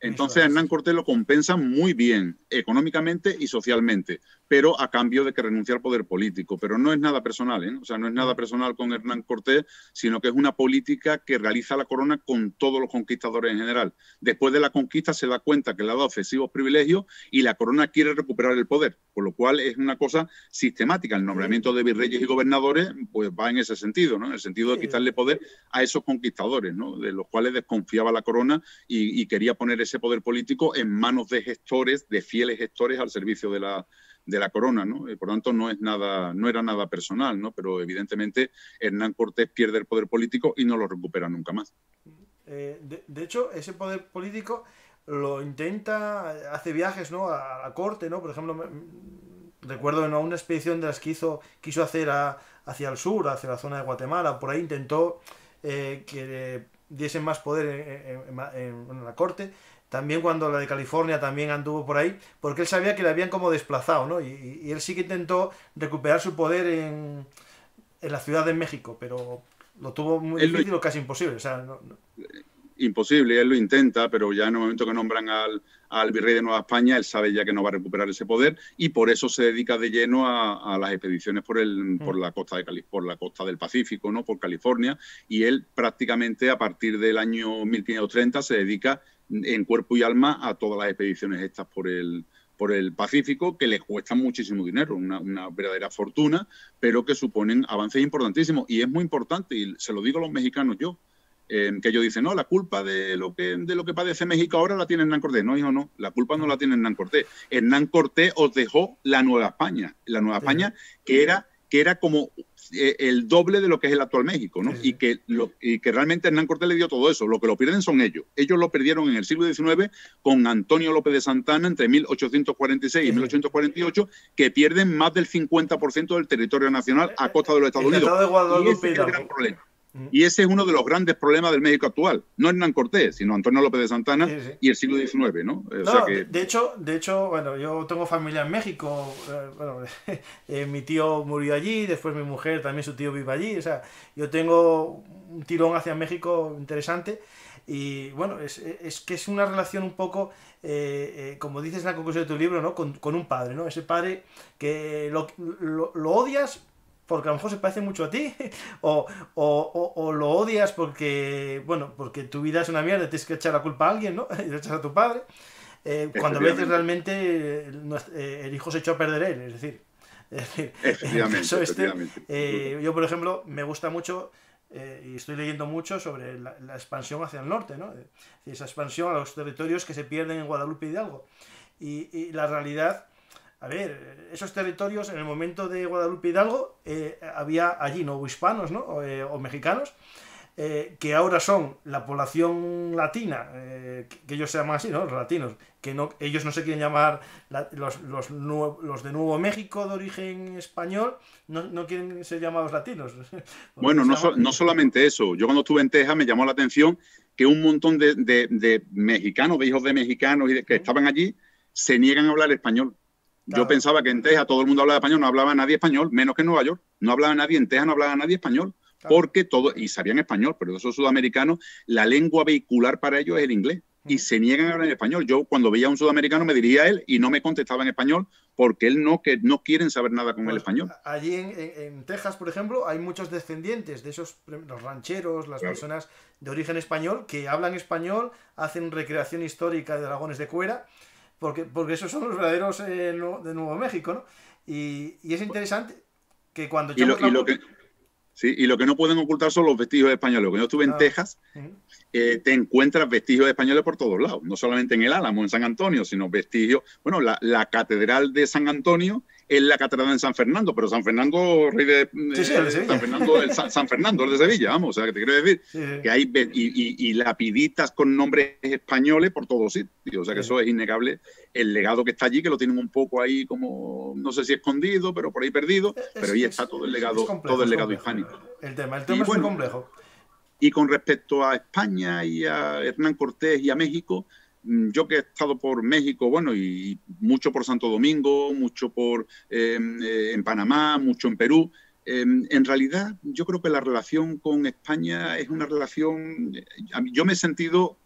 Entonces Hernán Cortés lo compensa muy bien, económicamente y socialmente, pero a cambio de que renuncie al poder político. Pero no es nada personal, ¿eh? O sea, no es nada personal con Hernán Cortés, sino que es una política que realiza la corona con todos los conquistadores en general. Después de la conquista se da cuenta que le ha dado excesivos privilegios y la corona quiere recuperar el poder, por lo cual es una cosa sistemática. El nombramiento de virreyes y gobernadores pues va en ese sentido, ¿no? En el sentido de quitarle poder a esos conquistadores, ¿no? De los cuales desconfiaba la corona y quería poner ese poder político en manos de gestores, de fieles gestores al servicio de la corona, ¿no? Por tanto, no era nada personal, ¿no? Pero evidentemente Hernán Cortés pierde el poder político y no lo recupera nunca más. De hecho, ese poder político lo intenta, hace viajes, ¿no? A la corte, ¿no? Por ejemplo, recuerdo en una expedición de las que quiso hacer hacia el sur, hacia la zona de Guatemala, por ahí intentó que diesen más poder en la corte. También cuando la de California también anduvo por ahí, porque él sabía que le habían como desplazado, ¿no? Y él sí que intentó recuperar su poder en la Ciudad de México, pero lo tuvo muy difícil o casi imposible. O sea, imposible, él lo intenta, pero ya en el momento que nombran al virrey de Nueva España, él sabe ya que no va a recuperar ese poder y por eso se dedica de lleno a las expediciones por la costa del Pacífico, ¿no? Por California, y él prácticamente a partir del año 1530 se dedica en cuerpo y alma a todas las expediciones estas por el Pacífico, que les cuesta muchísimo dinero, una verdadera fortuna, pero que suponen avances importantísimos. Y es muy importante, y se lo digo a los mexicanos yo, que ellos dicen, no, la culpa de lo que padece México ahora la tiene Hernán Cortés. No, hijo, no, la culpa no la tiene Hernán Cortés. Hernán Cortés os dejó la Nueva España. La Nueva España que era como el doble de lo que es el actual México, ¿no? Sí. Y que realmente Hernán Cortés le dio todo eso. Lo que lo pierden son ellos. Ellos lo perdieron en el siglo XIX con Antonio López de Santana entre 1846 y 1848, que pierden más del 50% del territorio nacional a costa de los Estados Unidos. Y ese es el gran problema. Y ese es uno de los grandes problemas del México actual. No Hernán Cortés, sino Antonio López de Santana y el siglo XIX, ¿no? De hecho, bueno, yo tengo familia en México. Bueno, mi tío murió allí, después mi mujer, también su tío vive allí. O sea, yo tengo un tirón hacia México interesante. Y bueno, es que es una relación un poco, como dices en la conclusión de tu libro, ¿no? Con un padre, ¿no? Ese padre que lo odias porque a lo mejor se parece mucho a ti, o lo odias porque, bueno, porque tu vida es una mierda, tienes que echar la culpa a alguien, ¿no? Y le echas a tu padre, cuando a veces realmente el hijo se echó a perder él, es decir en caso yo, por ejemplo, me gusta mucho, y estoy leyendo mucho sobre la expansión hacia el norte, ¿no? Esa expansión a los territorios que se pierden en Guadalupe y Hidalgo, y la realidad. A ver, esos territorios en el momento de Guadalupe Hidalgo había allí, ¿no? Hispanos, ¿no? O mexicanos, que ahora son la población latina, que ellos se llaman así, ¿no? Los latinos, que no, ellos no se quieren llamar los de Nuevo México de origen español, no quieren ser llamados latinos. Bueno, no solamente eso. Yo cuando estuve en Texas me llamó la atención que un montón de mexicanos, de hijos de mexicanos y que estaban allí, se niegan a hablar español. Claro. Yo pensaba que en Texas todo el mundo hablaba español, no hablaba nadie español, menos que en Nueva York. No hablaba nadie en Texas, no hablaba nadie español, claro. Porque todo, y sabían español, pero esos sudamericanos, la lengua vehicular para ellos es el inglés, y se niegan a hablar en español. Yo cuando veía a un sudamericano me dirigía a él y no me contestaba en español, porque él no quieren saber nada con el español. Allí en Texas, por ejemplo, hay muchos descendientes de esos, los rancheros, las personas de origen español, que hablan español, hacen recreación histórica de dragones de cuera, porque esos son los verdaderos de Nuevo México, ¿no? Y es interesante que cuando... Y lo que no pueden ocultar son los vestigios españoles. Cuando yo estuve en Texas, te encuentras vestigios españoles por todos lados, no solamente en el Álamo, en San Antonio, sino vestigios... Bueno, la Catedral de San Antonio es la Catedral de San Fernando, pero San Fernando, rey de... San Fernando, el de Sevilla, vamos, o sea, que te quiero decir que hay... Y lapiditas con nombres españoles por todos sitios, o sea, que eso es innegable. El legado que está allí, que lo tienen un poco ahí como, no sé si escondido, pero por ahí perdido, pero ahí está todo el legado, complejo, todo el legado hispánico. El tema es muy complejo. Y con respecto a España y a Hernán Cortés y a México, yo que he estado por México, bueno, y mucho por Santo Domingo, mucho por en Panamá, mucho en Perú, en realidad yo creo que la relación con España es una relación... Yo me he sentido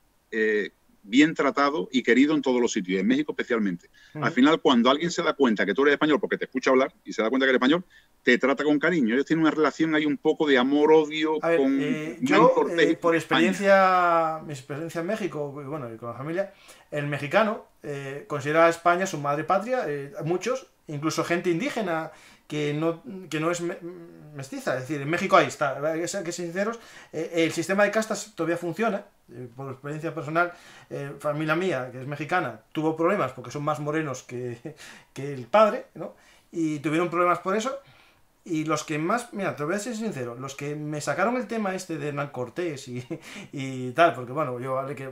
bien tratado y querido en todos los sitios, en México especialmente. Al final, cuando alguien se da cuenta que tú eres español porque te escucha hablar y se da cuenta que eres español, te trata con cariño. Ellos tienen una relación, hay un poco de amor-odio con... yo, por experiencia, mi experiencia en México, bueno, y con la familia, el mexicano considera a España su madre patria, muchos, incluso gente indígena que no es mestiza. Es decir, en México ahí está, hay que ser sinceros, el sistema de castas todavía funciona. Por experiencia personal, familia mía, que es mexicana, tuvo problemas porque son más morenos que el padre, ¿no? Y tuvieron problemas por eso. Y los que más, mira, te voy a ser sincero, los que me sacaron el tema este de Hernán Cortés y tal, porque bueno, yo hablé que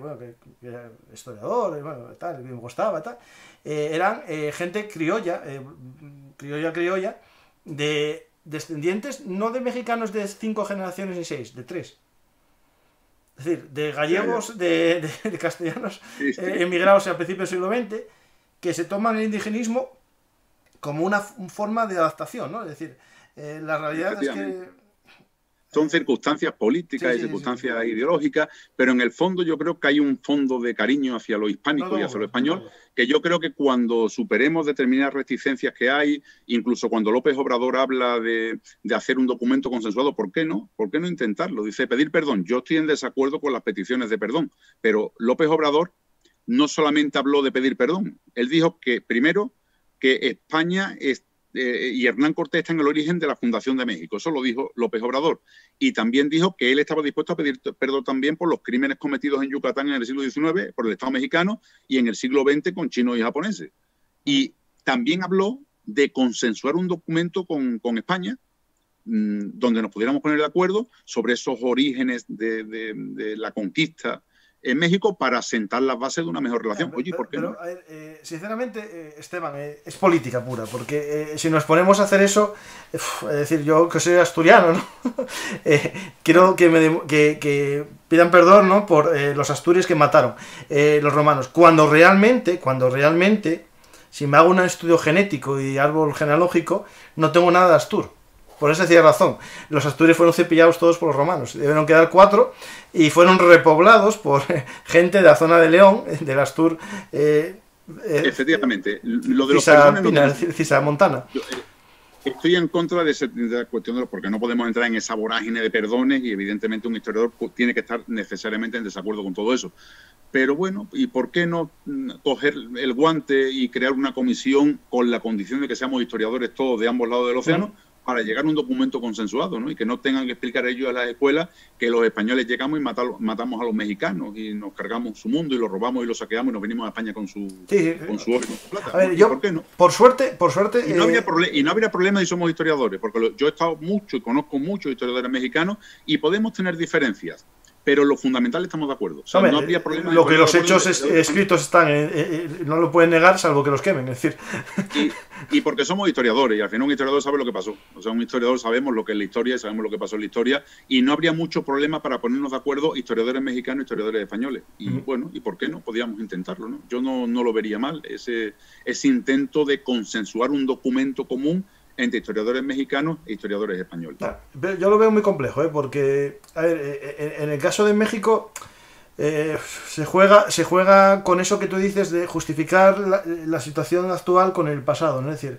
era historiador, y bueno, tal, me gustaba, tal, eran gente criolla, criolla, de descendientes, no de mexicanos de 5 generaciones ni 6, de 3. Es decir, de gallegos, de castellanos emigrados a principios del siglo XX, que se toman el indigenismo como una forma de adaptación, ¿no? Es decir, la realidad es que... son circunstancias políticas y circunstancias ideológicas, pero en el fondo yo creo que hay un fondo de cariño hacia lo hispánico y hacia lo español, que yo creo que cuando superemos determinadas reticencias que hay, incluso cuando López Obrador habla de hacer un documento consensuado, ¿por qué no? ¿Por qué no intentarlo? Dice pedir perdón. Yo estoy en desacuerdo con las peticiones de perdón, pero López Obrador no solamente habló de pedir perdón, él dijo que primero que España es y Hernán Cortés está en el origen de la fundación de México. Eso lo dijo López Obrador. Y también dijo que él estaba dispuesto a pedir perdón también por los crímenes cometidos en Yucatán en el siglo XIX, por el Estado mexicano, y en el siglo XX con chinos y japoneses. Y también habló de consensuar un documento con España, donde nos pudiéramos poner de acuerdo sobre esos orígenes de la conquista en México para sentar las bases de una mejor relación. Oye, ¿por qué no? Sinceramente, Esteban, es política pura, porque si nos ponemos a hacer eso, es decir, yo que soy asturiano, ¿no? Quiero que pidan perdón, ¿no?, por los asturias que mataron los romanos, cuando realmente, si me hago un estudio genético y árbol genealógico, no tengo nada de astur. Por esa sencilla razón, los asturias fueron cepillados todos por los romanos, debieron quedar 4 y fueron repoblados por gente de la zona de León, del Astur. Efectivamente, lo de Cisa Montana. Yo, estoy en contra de la cuestión de los, porque no podemos entrar en esa vorágine de perdones y evidentemente un historiador tiene que estar necesariamente en desacuerdo con todo eso. Pero bueno, ¿y por qué no coger el guante y crear una comisión con la condición de que seamos historiadores todos de ambos lados del océano? Para llegar a un documento consensuado, ¿no? Y que no tengan que explicar ellos a las escuelas que los españoles llegamos y matamos a los mexicanos y nos cargamos su mundo y los robamos y los saqueamos y nos venimos a España con su oro y con su plata. A ver, ¿no? Yo, ¿por qué no? Por suerte... Y no habría problema si somos historiadores, porque yo he estado mucho y conozco muchos historiadores mexicanos y podemos tener diferencias, pero lo fundamental estamos de acuerdo. O sea, no habría problema. Lo que los hechos escritos están, no lo pueden negar, salvo que los quemen. Es decir. Y porque somos historiadores, y al final un historiador sabe lo que pasó. O sea, un historiador sabemos lo que es la historia y sabemos lo que pasó en la historia, y no habría mucho problema para ponernos de acuerdo historiadores mexicanos y historiadores españoles. Y bueno, ¿y por qué no? Podríamos intentarlo, ¿no? Yo no lo vería mal, ese intento de consensuar un documento común entre historiadores mexicanos e historiadores españoles. Pero yo lo veo muy complejo, ¿eh? Porque, a ver, en el caso de México se juega con eso que tú dices de justificar la situación actual con el pasado, ¿no? Es decir,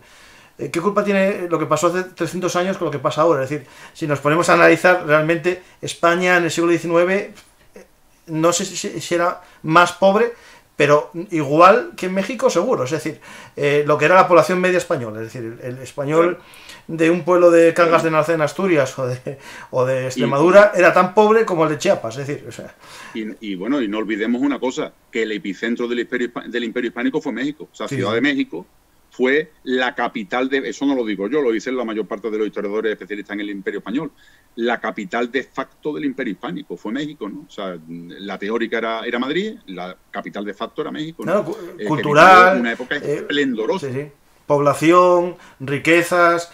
¿qué culpa tiene lo que pasó hace 300 años con lo que pasa ahora? Es decir, si nos ponemos a analizar realmente España en el siglo XIX, no sé si era más pobre, pero igual que en México, seguro. Es decir, lo que era la población media española. Es decir, el español de un pueblo de Cangas de Narcea en Asturias o de Extremadura era tan pobre como el de Chiapas. Es decir, o sea... y bueno, y no olvidemos una cosa, que el epicentro del Imperio Hispánico fue México. O sea, Ciudad de México fue la capital de... Eso no lo digo yo, lo dicen la mayor parte de los historiadores especialistas en el Imperio Español. La capital de facto del Imperio Hispánico fue México, ¿no? O sea, la teórica era Madrid, la capital de facto era México, ¿no? Claro, cultural. Una época esplendorosa. Población, riquezas,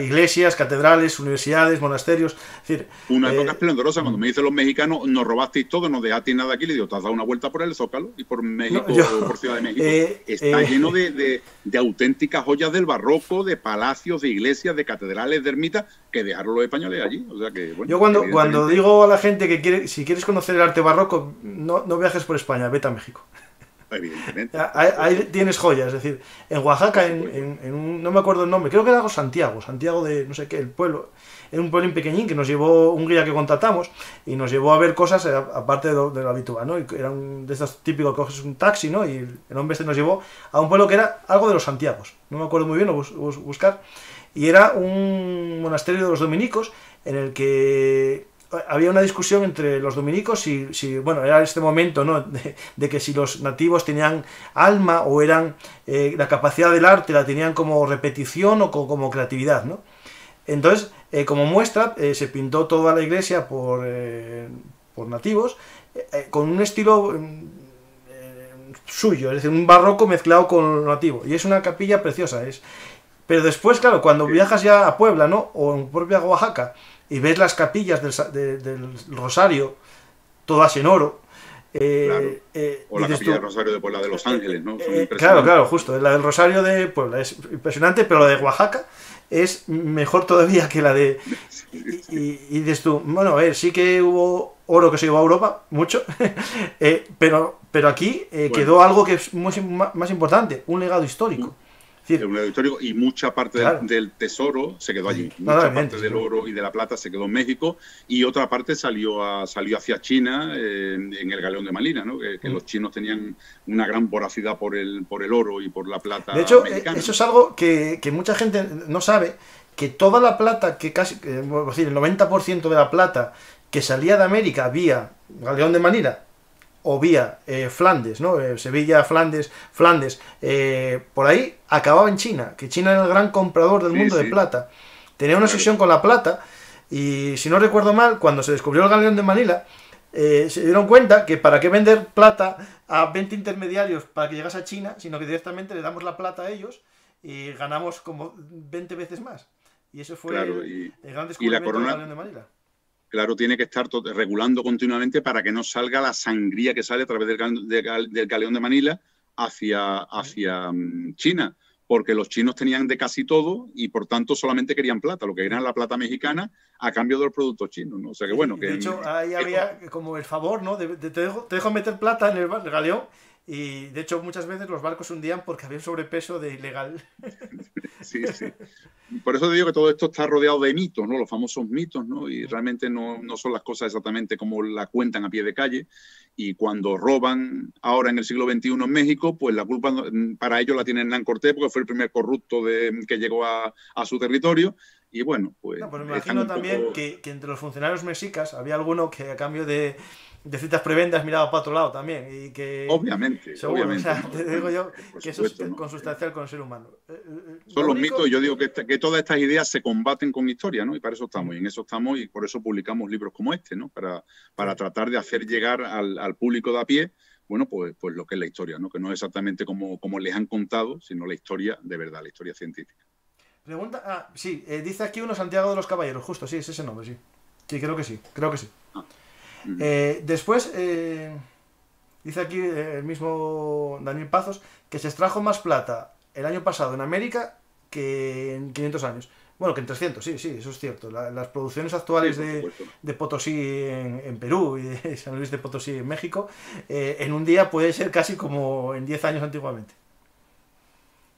iglesias, catedrales, universidades, monasterios. Es decir, una época esplendorosa. Cuando me dicen los mexicanos, nos robasteis todo, nos dejasteis nada aquí, le digo, te has dado una vuelta por el Zócalo y por México, no, por Ciudad de México. Está lleno de auténticas joyas del barroco, de palacios, de iglesias, de catedrales, de ermitas, que dejaron los españoles allí. O sea que, bueno, yo cuando digo a la gente que si quieres conocer el arte barroco, no viajes por España, vete a México. Evidentemente. Ahí tienes joyas. Es decir, en Oaxaca, no me acuerdo el nombre, creo que era algo Santiago de no sé qué, el pueblo, era un pueblo pequeñín que nos llevó un guía que contratamos y nos llevó a ver cosas aparte de lo habitual, ¿no? Y era un de estos típicos que coges un taxi, ¿no? Y el hombre este nos llevó a un pueblo que era algo de los Santiagos, no me acuerdo muy bien, lo buscar, y era un monasterio de los dominicos en el que había una discusión entre los dominicos bueno, era este momento, ¿no?, de que si los nativos tenían alma o eran, la capacidad del arte la tenían como repetición o como creatividad, ¿no? Entonces, como muestra, se pintó toda la iglesia por nativos, con un estilo suyo, es decir, un barroco mezclado con lo nativo, y es una capilla preciosa, Pero después, claro, cuando viajas ya a Puebla, ¿no?, o en propia Oaxaca, y ves las capillas del Rosario, todas en oro. Claro. O la capilla del Rosario de Puebla de Los Ángeles, ¿no? Son impresionantes. Claro, justo. La del Rosario de Puebla es impresionante, pero la de Oaxaca es mejor todavía que la de... Y dices tú, bueno, sí que hubo oro que se llevó a Europa, mucho, pero aquí quedó algo que es más importante, un legado histórico. Un legado histórico, y mucha parte del tesoro se quedó allí. Mucha parte del oro y de la plata se quedó en México, y otra parte salió hacia China, en el Galeón de Manila, ¿no? Que los chinos tenían una gran voracidad por el oro y por la plata. De hecho, eso es algo que mucha gente no sabe, que toda la plata, es decir, el 90% de la plata que salía de América vía Galeón de Manila, o vía Flandes, ¿no? Sevilla, Flandes, por ahí, acababa en China, que China era el gran comprador del mundo de plata. Tenía una obsesión con la plata, y si no recuerdo mal, cuando se descubrió el Galeón de Manila, se dieron cuenta que para qué vender plata a 20 intermediarios para que llegase a China, sino que directamente le damos la plata a ellos y ganamos como 20 veces más. Y eso fue el gran descubrimiento del Galeón de Manila. Claro, tiene que estar regulando continuamente para que no salga la sangría que sale a través del Galeón de Manila hacia China, porque los chinos tenían de casi todo y por tanto solamente querían plata, lo que era la plata mexicana a cambio de los productos chinos, ¿no? O sea que bueno... de hecho, ahí había como el favor, ¿no?, de te dejo meter plata en el Galeón. Y de hecho muchas veces los barcos se hundían porque había un sobrepeso de ilegal. Sí. Por eso te digo que todo esto está rodeado de mitos, ¿no? Los famosos mitos, ¿no? Y realmente no son las cosas exactamente como la cuentan a pie de calle. Y cuando roban ahora en el siglo XXI en México, pues la culpa para ellos la tiene Hernán Cortés, porque fue el primer corrupto que llegó a su territorio. Y bueno, pues... No, pero me imagino también que entre los funcionarios mexicas había alguno que a cambio de ciertas prebendas miraba para otro lado también, y que obviamente, o sea, te digo yo que eso es consustancial con el ser humano. Son los mitos, y yo digo que todas estas ideas se combaten con historia, ¿no? Y para eso estamos, y en eso estamos, y por eso publicamos libros como este, ¿no? Para tratar de hacer llegar al público de a pie, bueno, pues lo que es la historia, ¿no? Que no es exactamente como les han contado, sino la historia de verdad, la historia científica. Pregunta, dice aquí uno Santiago de los Caballeros, justo, sí, es ese nombre, sí. Sí, creo que sí. Ah. Después, dice aquí el mismo Daniel Pazos que se extrajo más plata el año pasado en América que en 500 años. Bueno, que en 300, sí, eso es cierto. Las producciones actuales de Potosí en Perú y de San Luis de Potosí en México, en un día puede ser casi como en 10 años antiguamente.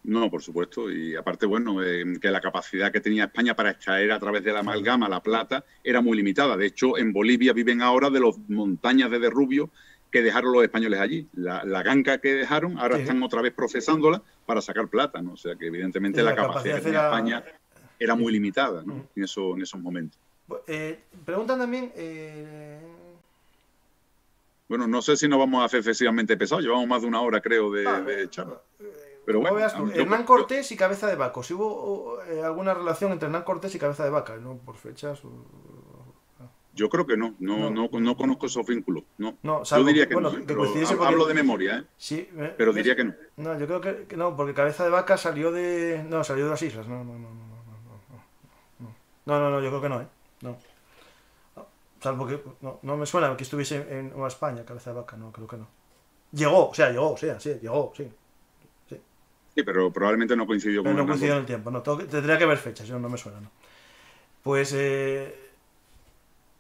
No, por supuesto, y aparte, bueno, que la capacidad que tenía España para extraer a través de la amalgama la plata era muy limitada. De hecho, en Bolivia viven ahora de las montañas de derrubio que dejaron los españoles allí. La ganga que dejaron, ahora están otra vez procesándola para sacar plata, ¿no? O sea que evidentemente la capacidad que tenía España era muy limitada, ¿no? En esos momentos. Preguntan también... Bueno, no sé si nos vamos a hacer excesivamente pesados, llevamos más de una hora, creo, de charla. Pero bueno, Hernán Cortés y Cabeza de Vaca. Si hubo alguna relación entre Hernán Cortés y Cabeza de Vaca, ¿no? Por fechas. Yo creo que no conozco esos vínculos. No, salvo, yo diría que bueno, no. Pero hablo de memoria, ¿eh? Sí, pero diría que no. No, yo creo que no, porque Cabeza de Vaca salió de... No, salió de las islas. No, yo creo que no, ¿eh? No. Salvo que no me suena que estuviese en Nueva España, Cabeza de Vaca, no, creo que no. Llegó, o sea, llegó, sí. Sí, pero probablemente no coincidió con... No coincidió en el tiempo, no. Tendría que ver fechas, yo no me suena, no. Pues...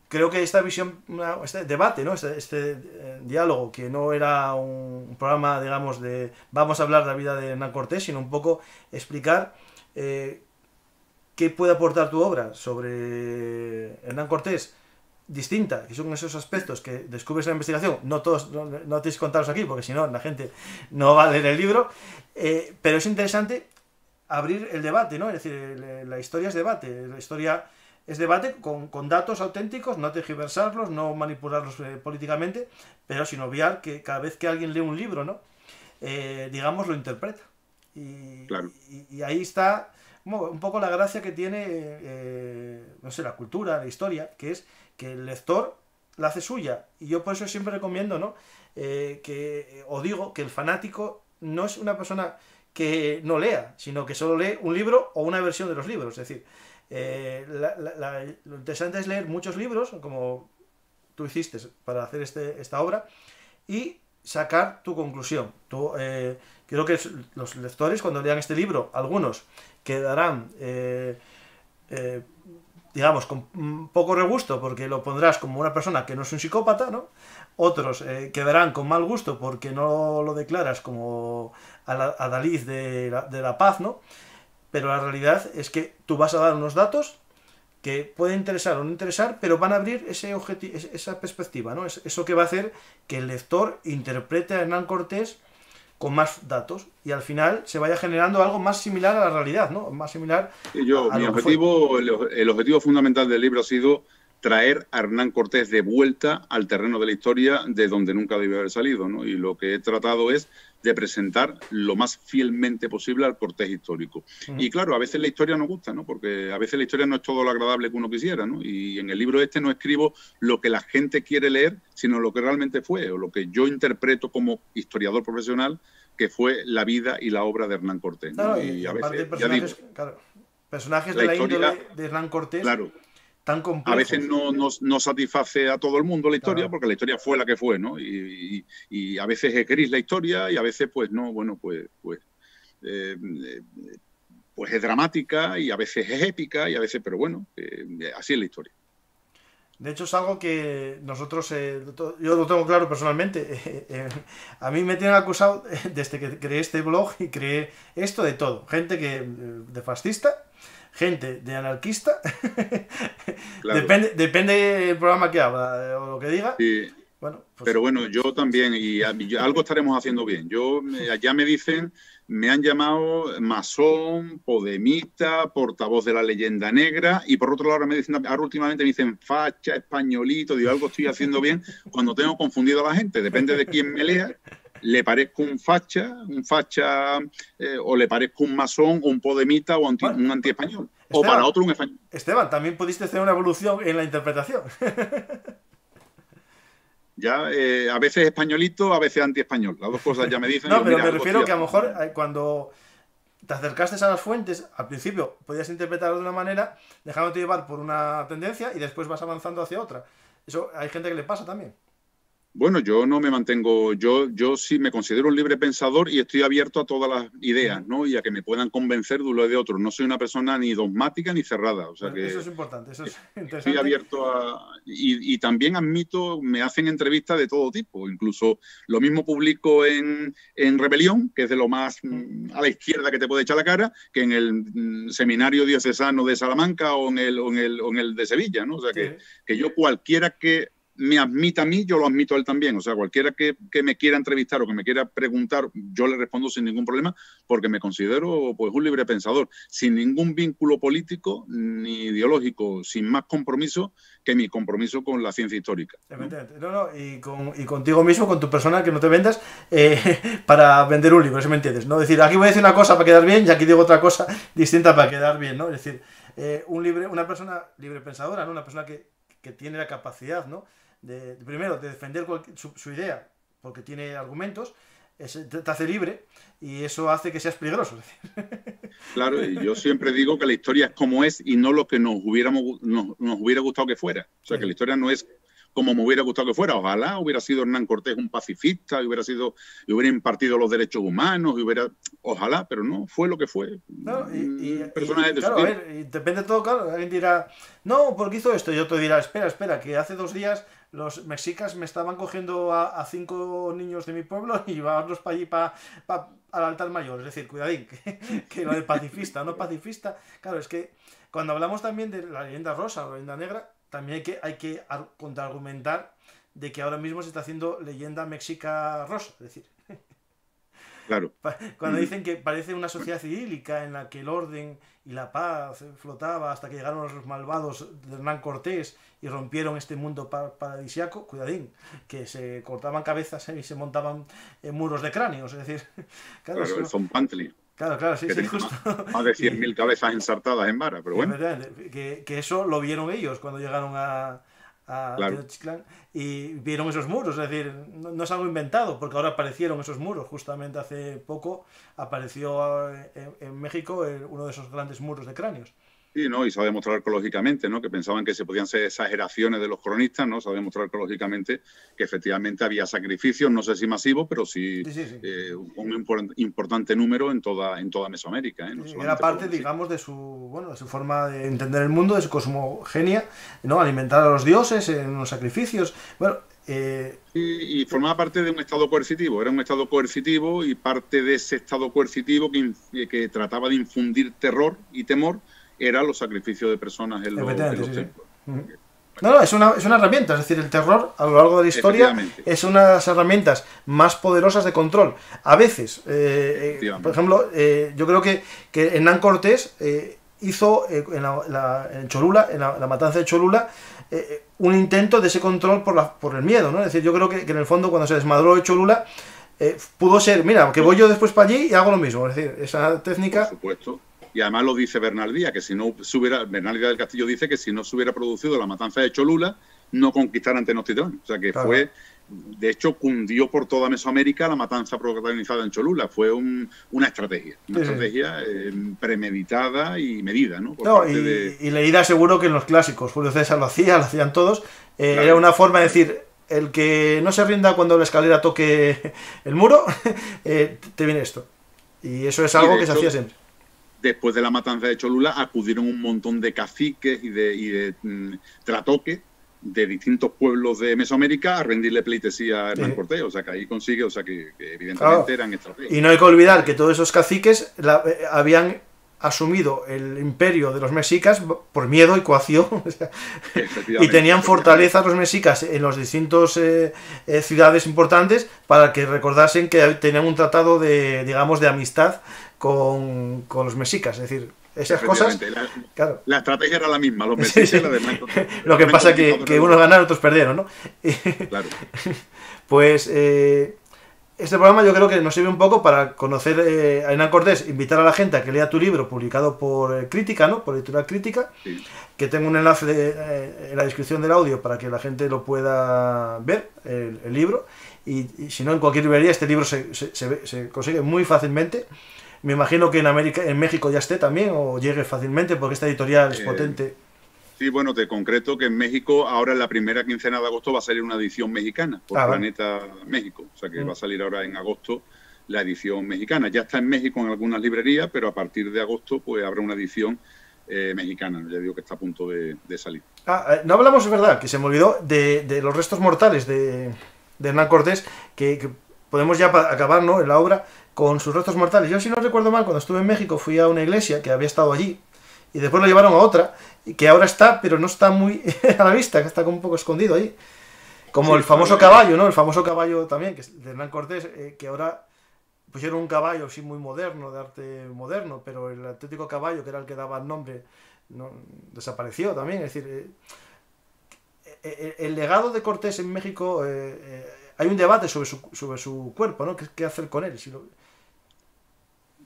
creo que esta visión, este debate, ¿no? este diálogo, que no era un programa, digamos, de vamos a hablar de la vida de Hernán Cortés, sino un poco explicar qué puede aportar tu obra sobre Hernán Cortés, distinta, que son esos aspectos que descubres en la investigación. No todos, no tenéis que contaros aquí, porque si no, la gente no va a leer el libro, pero es interesante abrir el debate, ¿no? Es decir, la historia es debate, la historia... Es debate con datos auténticos, no tergiversarlos, no manipularlos políticamente, pero sin obviar que cada vez que alguien lee un libro, ¿no? Digamos, lo interpreta. Y, claro. y ahí está un poco la gracia que tiene, no sé, la cultura, la historia, que es que el lector la hace suya. Y yo por eso siempre recomiendo, ¿no? O digo que el fanático no es una persona que no lea, sino que solo lee un libro o una versión de los libros, es decir... lo interesante es leer muchos libros, como tú hiciste para hacer esta obra, y sacar tu conclusión. Creo que los lectores, cuando lean este libro, algunos quedarán, digamos, con poco regusto, porque lo pondrás como una persona que no es un psicópata, ¿no? Otros quedarán con mal gusto porque no lo declaras como a Dalí de la paz, ¿no? Pero la realidad es que tú vas a dar unos datos que pueden interesar o no interesar, pero van a abrir esa perspectiva, ¿no? Es eso que va a hacer que el lector interprete a Hernán Cortés con más datos y al final se vaya generando algo más similar a la realidad, ¿no? Más similar. El objetivo fundamental del libro ha sido traer a Hernán Cortés de vuelta al terreno de la historia, de donde nunca debió haber salido, ¿no? Y lo que he tratado es de presentar lo más fielmente posible al Cortés histórico. Y claro, a veces la historia no gusta, ¿no? Porque a veces la historia no es todo lo agradable que uno quisiera, ¿no? Y en el libro este no escribo lo que la gente quiere leer, sino lo que realmente fue, o lo que yo interpreto como historiador profesional, que fue la vida y la obra de Hernán Cortés, ¿no? Claro, y a veces, personajes, ya digo, claro, personajes de la índole de Hernán Cortés... Claro. Tan complejo. A veces no satisface a todo el mundo la historia, claro, porque la historia fue la que fue, ¿no? Y a veces es gris la historia y a veces pues no, bueno, pues es dramática y a veces es épica y a veces, pero bueno, así es la historia. De hecho es algo que nosotros, yo lo tengo claro personalmente, a mí me tienen acusado desde que creé este blog y creé esto de todo, gente de fascista, gente de anarquista, claro. depende del programa que habla o lo que diga. Sí. Bueno, pues... Pero bueno, yo también, y algo estaremos haciendo bien. Ya me dicen, me han llamado masón, podemita, portavoz de la leyenda negra, y por otro lado me dicen, ahora últimamente me dicen facha, españolito, digo, algo estoy haciendo bien cuando tengo confundido a la gente, depende de quién me lea. Le parezco un facha, o le parezco un masón, o un podemita, o un antiespañol. O para otro, un español. Esteban, también pudiste hacer una evolución en la interpretación. Ya, a veces españolito, a veces antiespañol. Las dos cosas ya me dicen. No, pero me refiero que a lo mejor cuando te acercaste a las fuentes, al principio podías interpretarlo de una manera, dejándote llevar por una tendencia y después vas avanzando hacia otra. Eso hay gente que le pasa también. Bueno, yo no me mantengo, yo sí me considero un libre pensador y estoy abierto a todas las ideas, ¿no? Y a que me puedan convencer de uno y de otro. No soy una persona ni dogmática ni cerrada. O sea que eso es importante, eso es interesante. Estoy abierto a... Y también admito, me hacen entrevistas de todo tipo. Incluso lo mismo publico en Rebelión, que es de lo más a la izquierda que te puede echar la cara, que en el Seminario Diocesano de Salamanca o en el de Sevilla, ¿no? O sea que yo cualquiera que... me admita a mí, yo lo admito a él también. O sea, cualquiera que me quiera entrevistar o que me quiera preguntar, yo le respondo sin ningún problema porque me considero pues un libre pensador, sin ningún vínculo político ni ideológico, sin más compromiso que mi compromiso con la ciencia histórica, ¿no? Evidentemente. Y contigo mismo, con tu persona, que no te vendas para vender un libro, si me entiendes, ¿no? Es decir, aquí voy a decir una cosa para quedar bien y aquí digo otra cosa distinta para quedar bien, ¿no? Es decir, una persona libre pensadora, ¿no? Una persona que que tiene la capacidad, ¿no?, de, primero, de defender su idea, porque tiene argumentos, te hace libre, y eso hace que seas peligroso. Claro, y yo siempre digo que la historia es como es y no lo que nos hubiera gustado que fuera. O sea, sí, que la historia no es como me hubiera gustado que fuera. Ojalá hubiera sido Hernán Cortés un pacifista, hubiera impartido los derechos humanos, ojalá, pero no, fue lo que fue. No, personajes de su tiempo. A ver, depende de todo, claro. Alguien dirá, no, porque hizo esto, y otro dirá, espera, que hace 2 días los mexicas me estaban cogiendo a 5 niños de mi pueblo y llevarlos para allí, al altar mayor. Es decir, cuidadín, que lo del pacifista, no pacifista. Claro, es que cuando hablamos también de la leyenda rosa o la leyenda negra, también hay que contraargumentar de que ahora mismo se está haciendo leyenda mexica rosa, es decir. Claro. Cuando dicen que parece una sociedad idílica en la que el orden y la paz flotaba hasta que llegaron los malvados de Hernán Cortés y rompieron este mundo paradisiaco, cuidadín, que se cortaban cabezas y se montaban muros de cráneos, es decir. Claro, el zompantli. Claro, sí, justo. Más de 100.000 cabezas ensartadas en vara, pero bueno. Que eso lo vieron ellos cuando llegaron a Tenochtitlán y vieron esos muros, es decir, no es algo inventado, porque ahora aparecieron esos muros. Justamente hace poco apareció en México uno de esos grandes muros de cráneos. Sí, ¿no? Y se ha demostrado arqueológicamente, ¿no?, que pensaban que se podían ser exageraciones de los cronistas, ¿no? Se ha demostrado arqueológicamente que efectivamente había sacrificios, no sé si masivos, pero sí. Un importante número en toda Mesoamérica, ¿eh? No, sí, era parte, digamos, de su forma de entender el mundo, de su cosmogenia, ¿no? Alimentar a los dioses en unos sacrificios. Bueno, y formaba parte de un estado coercitivo, era un estado coercitivo, y parte de ese estado coercitivo que trataba de infundir terror y temor eran los sacrificios de personas en los templos. No, es una herramienta, es decir, el terror a lo largo de la historia es una de las herramientas más poderosas de control. A veces, por ejemplo, yo creo que Hernán Cortés hizo en Cholula, en la matanza de Cholula, un intento de ese control por el miedo, ¿no? Es decir, yo creo que en el fondo cuando se desmadró de Cholula, pudo ser, mira, que voy yo después para allí y hago lo mismo, es decir, esa técnica. Por supuesto. Y además lo dice Bernal Díaz, que si no se hubiera, Bernal Díaz del Castillo dice que si no se hubiera producido la matanza de Cholula, no conquistaran Tenochtitlán. O sea que claro, fue, de hecho, cundió por toda Mesoamérica la matanza protagonizada en Cholula. Fue una estrategia premeditada y medida, ¿no? Y leída seguro que en los clásicos. Julio César lo hacían todos. Claro. Era una forma de decir, el que no se rinda cuando la escalera toque el muro, te viene esto. Y eso es algo que se hacía siempre. Después de la matanza de Cholula acudieron un montón de caciques y de tratoques de distintos pueblos de Mesoamérica a rendirle pleitesía a Hernán Cortés. O sea, que ahí consigue, o sea, que evidentemente eran estrategias. Y no hay que olvidar que todos esos caciques habían asumido el imperio de los mexicas por miedo y coacción. Y tenían fortalezas los mexicas en los distintos ciudades importantes para que recordasen que tenían un tratado de, digamos, de amistad con los mexicas, es decir, esas cosas. La estrategia era la misma, los mexicas y la de Hernán Cortés. Lo que pasa es que unos ganaron, otros perdieron, ¿no? Claro. Pues este programa yo creo que nos sirve un poco para conocer a Hernán Cortés, invitar a la gente a que lea tu libro publicado por Crítica, ¿no? Por Editorial Crítica, sí. Que tengo un enlace en la descripción del audio para que la gente lo pueda ver, el libro, y si no, en cualquier librería este libro se consigue muy fácilmente. Me imagino que en México ya esté también, o llegue fácilmente, porque esta editorial es potente. Sí, bueno, te concreto que en México, ahora en la primera quincena de agosto, va a salir una edición mexicana por Planeta México. O sea que va a salir ahora en agosto la edición mexicana. Ya está en México en algunas librerías, pero a partir de agosto pues habrá una edición mexicana. Ya digo que está a punto de salir. No hablamos, es verdad, que se me olvidó, de los restos mortales de Hernán Cortés, que podemos ya acabar, ¿no?, en la obra con sus restos mortales. Yo, si no recuerdo mal, cuando estuve en México fui a una iglesia que había estado allí y después lo llevaron a otra, y que ahora está, pero no está muy a la vista, que está como un poco escondido ahí. Como sí, el famoso caballo, ¿no? El famoso caballo también, que es de Hernán Cortés, que ahora pusieron un caballo sí muy moderno, de arte moderno, pero el auténtico caballo, que era el que daba el nombre, ¿no?, desapareció también. Es decir, el legado de Cortés en México, hay un debate sobre su cuerpo, ¿no? ¿Qué hacer con él? Si lo...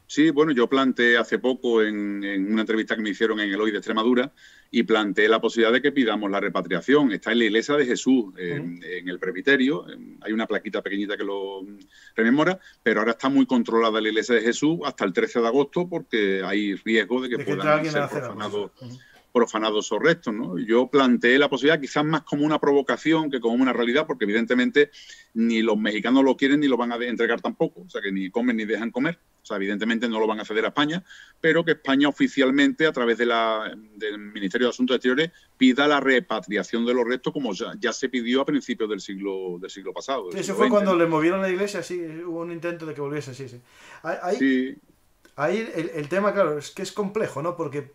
Sí, bueno, yo planteé hace poco en una entrevista que me hicieron en el Hoy de Extremadura y planteé la posibilidad de que pidamos la repatriación. Está en la Iglesia de Jesús, en el presbiterio, hay una plaquita pequeñita que lo rememora, pero ahora está muy controlada la Iglesia de Jesús hasta el 13 de agosto porque hay riesgo de que puedan ser profanados o restos, ¿no? Yo planteé la posibilidad quizás más como una provocación que como una realidad, porque evidentemente ni los mexicanos lo quieren ni lo van a entregar tampoco, o sea que ni comen ni dejan comer, o sea evidentemente no lo van a ceder a España, pero que España oficialmente a través de del Ministerio de Asuntos Exteriores pida la repatriación de los restos como ya se pidió a principios del siglo pasado. Sí, eso fue cuando le movieron la iglesia, sí, hubo un intento de que volviese, sí, sí. Ahí el tema, claro, es que es complejo, ¿no? Porque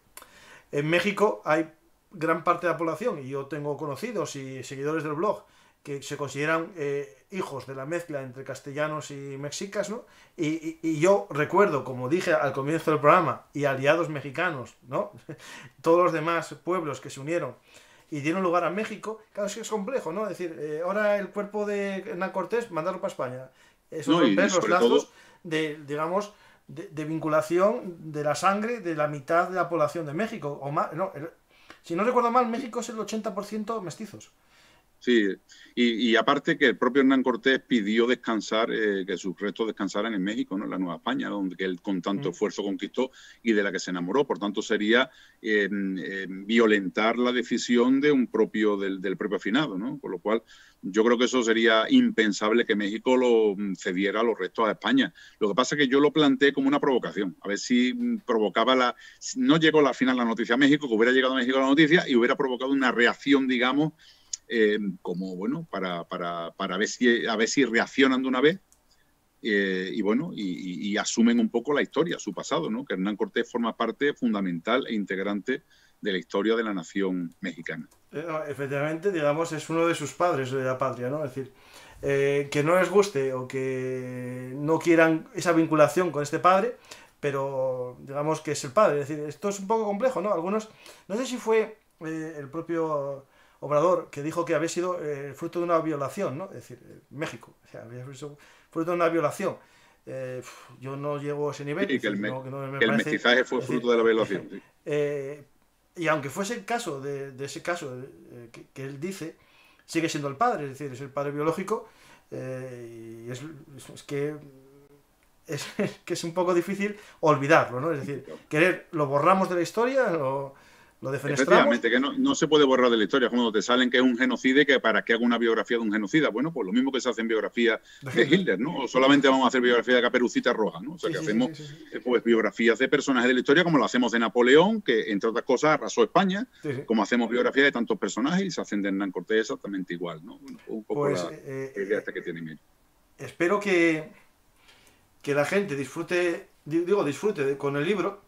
en México hay gran parte de la población, y yo tengo conocidos y seguidores del blog, que se consideran hijos de la mezcla entre castellanos y mexicas, ¿no? Y yo recuerdo, como dije al comienzo del programa, y aliados mexicanos, ¿no? Todos los demás pueblos que se unieron y dieron lugar a México, claro, es que es complejo, ¿no? Es decir, ahora el cuerpo de Hernán Cortés, mandarlo para España. Eso no, romper los lazos de, digamos, de vinculación de la sangre de la mitad de la población de México. O más, no, si no recuerdo mal, México es el 80% mestizos. Sí, y aparte que el propio Hernán Cortés pidió descansar, que sus restos descansaran en México, ¿no? En la Nueva España, donde él con tanto esfuerzo conquistó y de la que se enamoró. Por tanto, sería violentar la decisión de del propio afinado, ¿no? Con lo cual, yo creo que eso sería impensable que México lo cediera los restos a España. Lo que pasa es que yo lo planteé como una provocación. A ver si provocaba No llegó al final la noticia a México, que hubiera llegado a México la noticia y hubiera provocado una reacción, digamos, como, bueno, para ver si reaccionan de una vez y, bueno, y asumen un poco la historia, su pasado, ¿no? Que Hernán Cortés forma parte fundamental e integrante de la historia de la nación mexicana. Efectivamente, digamos, es uno de sus padres de la patria, ¿no? Es decir, que no les guste o que no quieran esa vinculación con este padre, pero digamos que es el padre. Es decir, esto es un poco complejo, ¿no? Algunos, no sé si fue el propio Obrador, que dijo que había sido fruto de una violación, ¿no? Es decir, México, o sea, había sido fruto de una violación. Yo no llego a ese nivel. Sí, que el mestizaje fue fruto de la violación. Sí. Y aunque fuese el caso de ese caso que él dice, sigue siendo el padre, es decir, es el padre biológico, y es que es un poco difícil olvidarlo, ¿no? Es decir, querer, lo borramos de la historia, lo defenestramos. Efectivamente, que no se puede borrar de la historia, cuando te salen que es un genocida y que para qué hago una biografía de un genocida. Bueno, pues lo mismo que se hacen biografías de Hitler, ¿no? O solamente vamos a hacer biografías de Caperucita Roja, ¿no? O sea, que hacemos pues biografías de personajes de la historia, como lo hacemos de Napoleón, que entre otras cosas arrasó España, como hacemos biografías de tantos personajes y se hacen de Hernán Cortés exactamente igual, ¿no? Bueno, un poco pues, la idea esta que tiene Mira. Espero que la gente disfrute con el libro,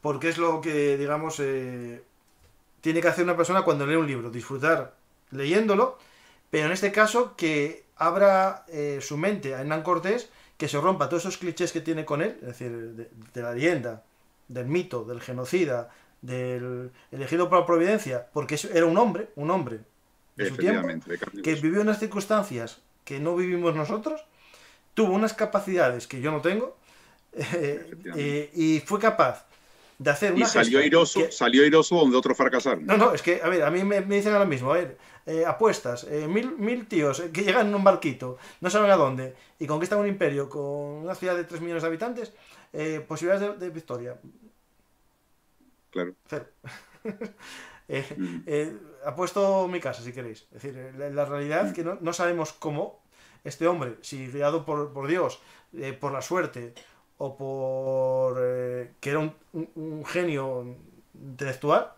porque es lo que, digamos, tiene que hacer una persona cuando lee un libro, disfrutar leyéndolo, pero en este caso que abra su mente a Hernán Cortés, que se rompa todos esos clichés que tiene con él, es decir, de la leyenda, del mito, del genocida, del elegido por la providencia, porque era un hombre de su tiempo, que vivió unas circunstancias que no vivimos nosotros, tuvo unas capacidades que yo no tengo, y fue capaz de hacer una gestión. Y salió airoso donde otro fracasaron. No, es que, a ver, a mí me dicen ahora mismo, a ver, apuestas, mil tíos que llegan en un barquito, no saben a dónde, y conquistan un imperio con una ciudad de 3 millones de habitantes, posibilidades de victoria. Claro. Cero. Apuesto mi casa, si queréis. Es decir, la realidad es que no sabemos cómo este hombre, si guiado por Dios, por la suerte, o por que era un genio intelectual,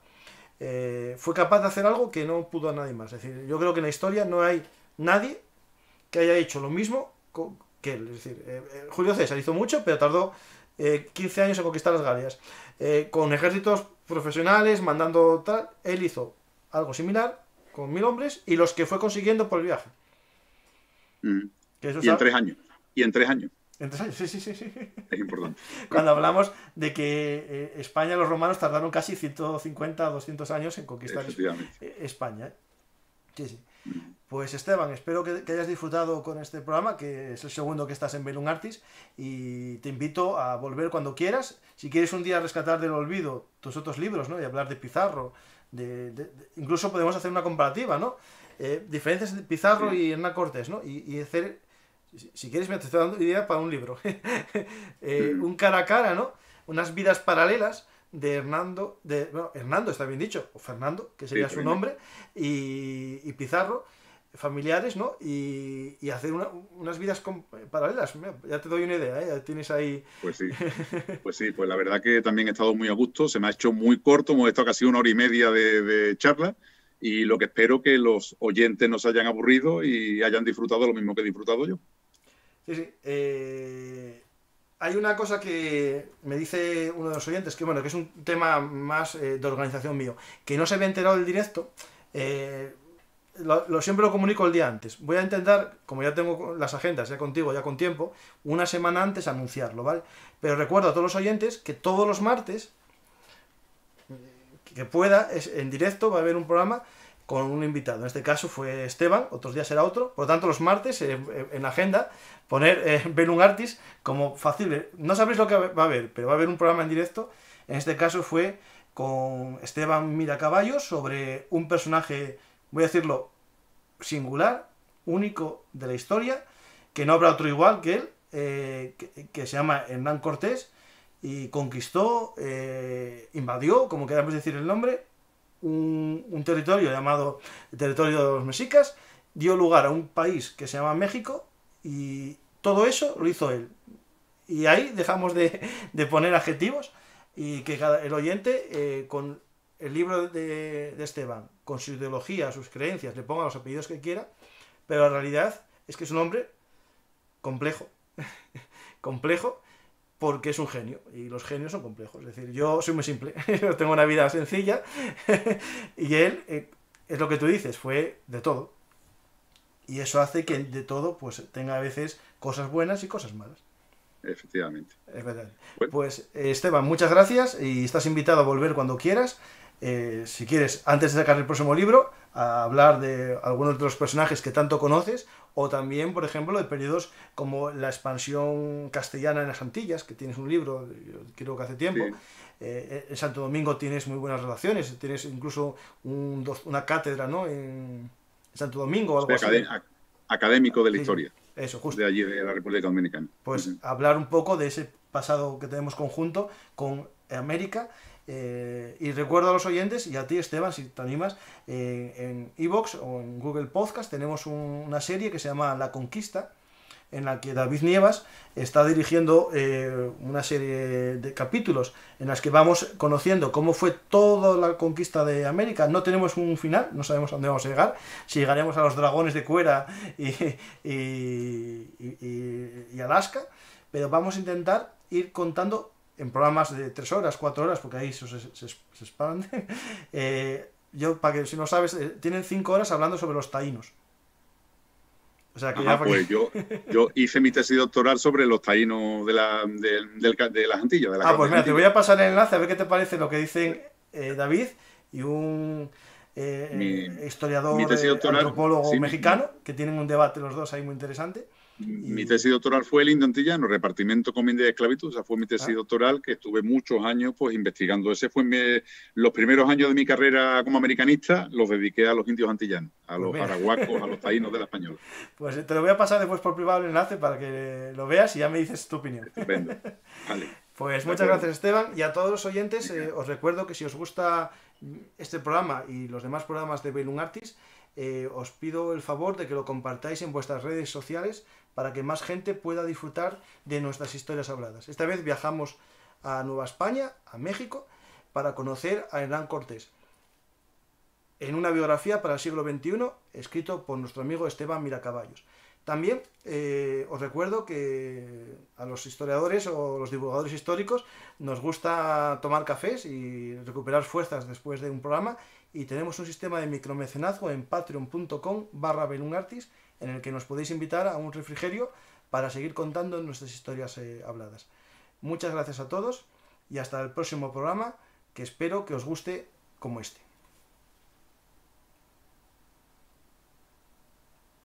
fue capaz de hacer algo que no pudo a nadie más. Es decir, yo creo que en la historia no hay nadie que haya hecho lo mismo que él. Es decir, Julio César hizo mucho, pero tardó 15 años en conquistar las Galias. Con ejércitos profesionales, mandando tal, él hizo algo similar, con 1000 hombres, y los que fue consiguiendo por el viaje. Y en tres años. Entonces, sí. Es importante. Cuando hablamos de que España, los romanos tardaron casi 150 a 200 años en conquistar España. Sí. Pues Esteban, espero que hayas disfrutado con este programa, que es el segundo que estás en Bellumartis, y te invito a volver cuando quieras. Si quieres un día rescatar del olvido tus otros libros, ¿no? Y hablar de Pizarro, incluso podemos hacer una comparativa, ¿no? Diferencias de Pizarro y Hernán Cortés, ¿no? Y hacer, si quieres, me estoy dando idea para un libro, un cara a cara, ¿no? Unas vidas paralelas de Hernando, bueno, Hernando está bien dicho, o Fernando, que sería su nombre, y Pizarro, familiares, ¿no? Y hacer unas vidas paralelas. Mira, ya te doy una idea, ¿eh? Ya tienes ahí... Pues la verdad que también he estado muy a gusto, se me ha hecho muy corto, hemos estado casi 1 hora y media de charla, y lo que espero que los oyentes no se hayan aburrido y hayan disfrutado lo mismo que he disfrutado yo. Sí, sí. Hay una cosa que me dice uno de los oyentes, que bueno, que es un tema más de organización mío, que no se había enterado del directo, siempre lo comunico el día antes. Voy a intentar, como ya tengo las agendas, ya contigo, ya con tiempo, una semana antes anunciarlo, ¿vale? Pero recuerdo a todos los oyentes que todos los martes que pueda, en directo va a haber un programa con un invitado. En este caso fue Esteban, otros días será otro. Por lo tanto, los martes en la agenda poner Bellumartis como fácil. No sabréis lo que va a haber, pero va a haber un programa en directo. En este caso fue con Esteban Mira Caballos sobre un personaje, voy a decirlo, singular, único de la historia, que no habrá otro igual que él, que se llama Hernán Cortés, y conquistó, invadió, como queramos decir el nombre, un territorio llamado territorio de los mexicas, dio lugar a un país que se llama México, y todo eso lo hizo él. Y ahí dejamos de poner adjetivos, y que el oyente, con el libro de Esteban, con su ideología, sus creencias, le ponga los apellidos que quiera, pero la realidad es que es un hombre complejo, complejo, porque es un genio, y los genios son complejos. Es decir, yo soy muy simple, tengo una vida sencilla, y él, es lo que tú dices, fue de todo. Y eso hace que de todo pues tenga a veces cosas buenas y cosas malas. Efectivamente. Bueno. Pues Esteban, muchas gracias, y estás invitado a volver cuando quieras. Si quieres, antes de sacar el próximo libro, a hablar de algunos de los personajes que tanto conoces, o también, por ejemplo, de periodos como la expansión castellana en las Antillas, que tienes un libro, yo creo que hace tiempo. Sí. En Santo Domingo tienes muy buenas relaciones, tienes incluso una cátedra, ¿no? En Santo Domingo o algo así. Académico de la historia. Eso, justo. De allí, de la República Dominicana. Pues hablar un poco de ese pasado que tenemos conjunto con América. Y recuerdo a los oyentes y a ti, Esteban, si te animas, en iVoox o en Google Podcast tenemos una serie que se llama La Conquista, en la que David Nievas está dirigiendo una serie de capítulos en las que vamos conociendo cómo fue toda la conquista de América. No tenemos un final, no sabemos a dónde vamos a llegar, si llegaremos a los dragones de cuera y Alaska, pero vamos a intentar ir contando en programas de 3 horas, 4 horas, porque ahí se expande. Yo, para que si no sabes, tienen 5 horas hablando sobre los taínos. O sea, que pues yo hice mi tesis doctoral sobre los taínos de las Antillas. De la pues mira, te voy a pasar el enlace a ver qué te parece lo que dicen David y un historiador, antropólogo mexicano, que tienen un debate los dos ahí muy interesante. Mi tesis doctoral fue el indio antillano, repartimiento, comida y esclavitud. O sea, fue mi tesis doctoral, que estuve muchos años pues investigando. Ese fue los primeros años de mi carrera como americanista, los dediqué a los indios antillanos, a los arahuacos, a los taínos de la española. Pues te lo voy a pasar después por privado el enlace para que lo veas y ya me dices tu opinión. Estupendo. Vale. Pues muchas gracias, Esteban, y a todos los oyentes os recuerdo que si os gusta este programa y los demás programas de Bellumartis, os pido el favor de que lo compartáis en vuestras redes sociales para que más gente pueda disfrutar de nuestras historias habladas. Esta vez viajamos a Nueva España, a México, para conocer a Hernán Cortés, en una biografía para el siglo XXI, escrito por nuestro amigo Esteban Miracaballos. También os recuerdo que a los historiadores o los divulgadores históricos nos gusta tomar cafés y recuperar fuerzas después de un programa, y tenemos un sistema de micromecenazgo en patreon.com/Bellumartis en el que nos podéis invitar a un refrigerio para seguir contando nuestras historias habladas. Muchas gracias a todos y hasta el próximo programa, que espero que os guste como este.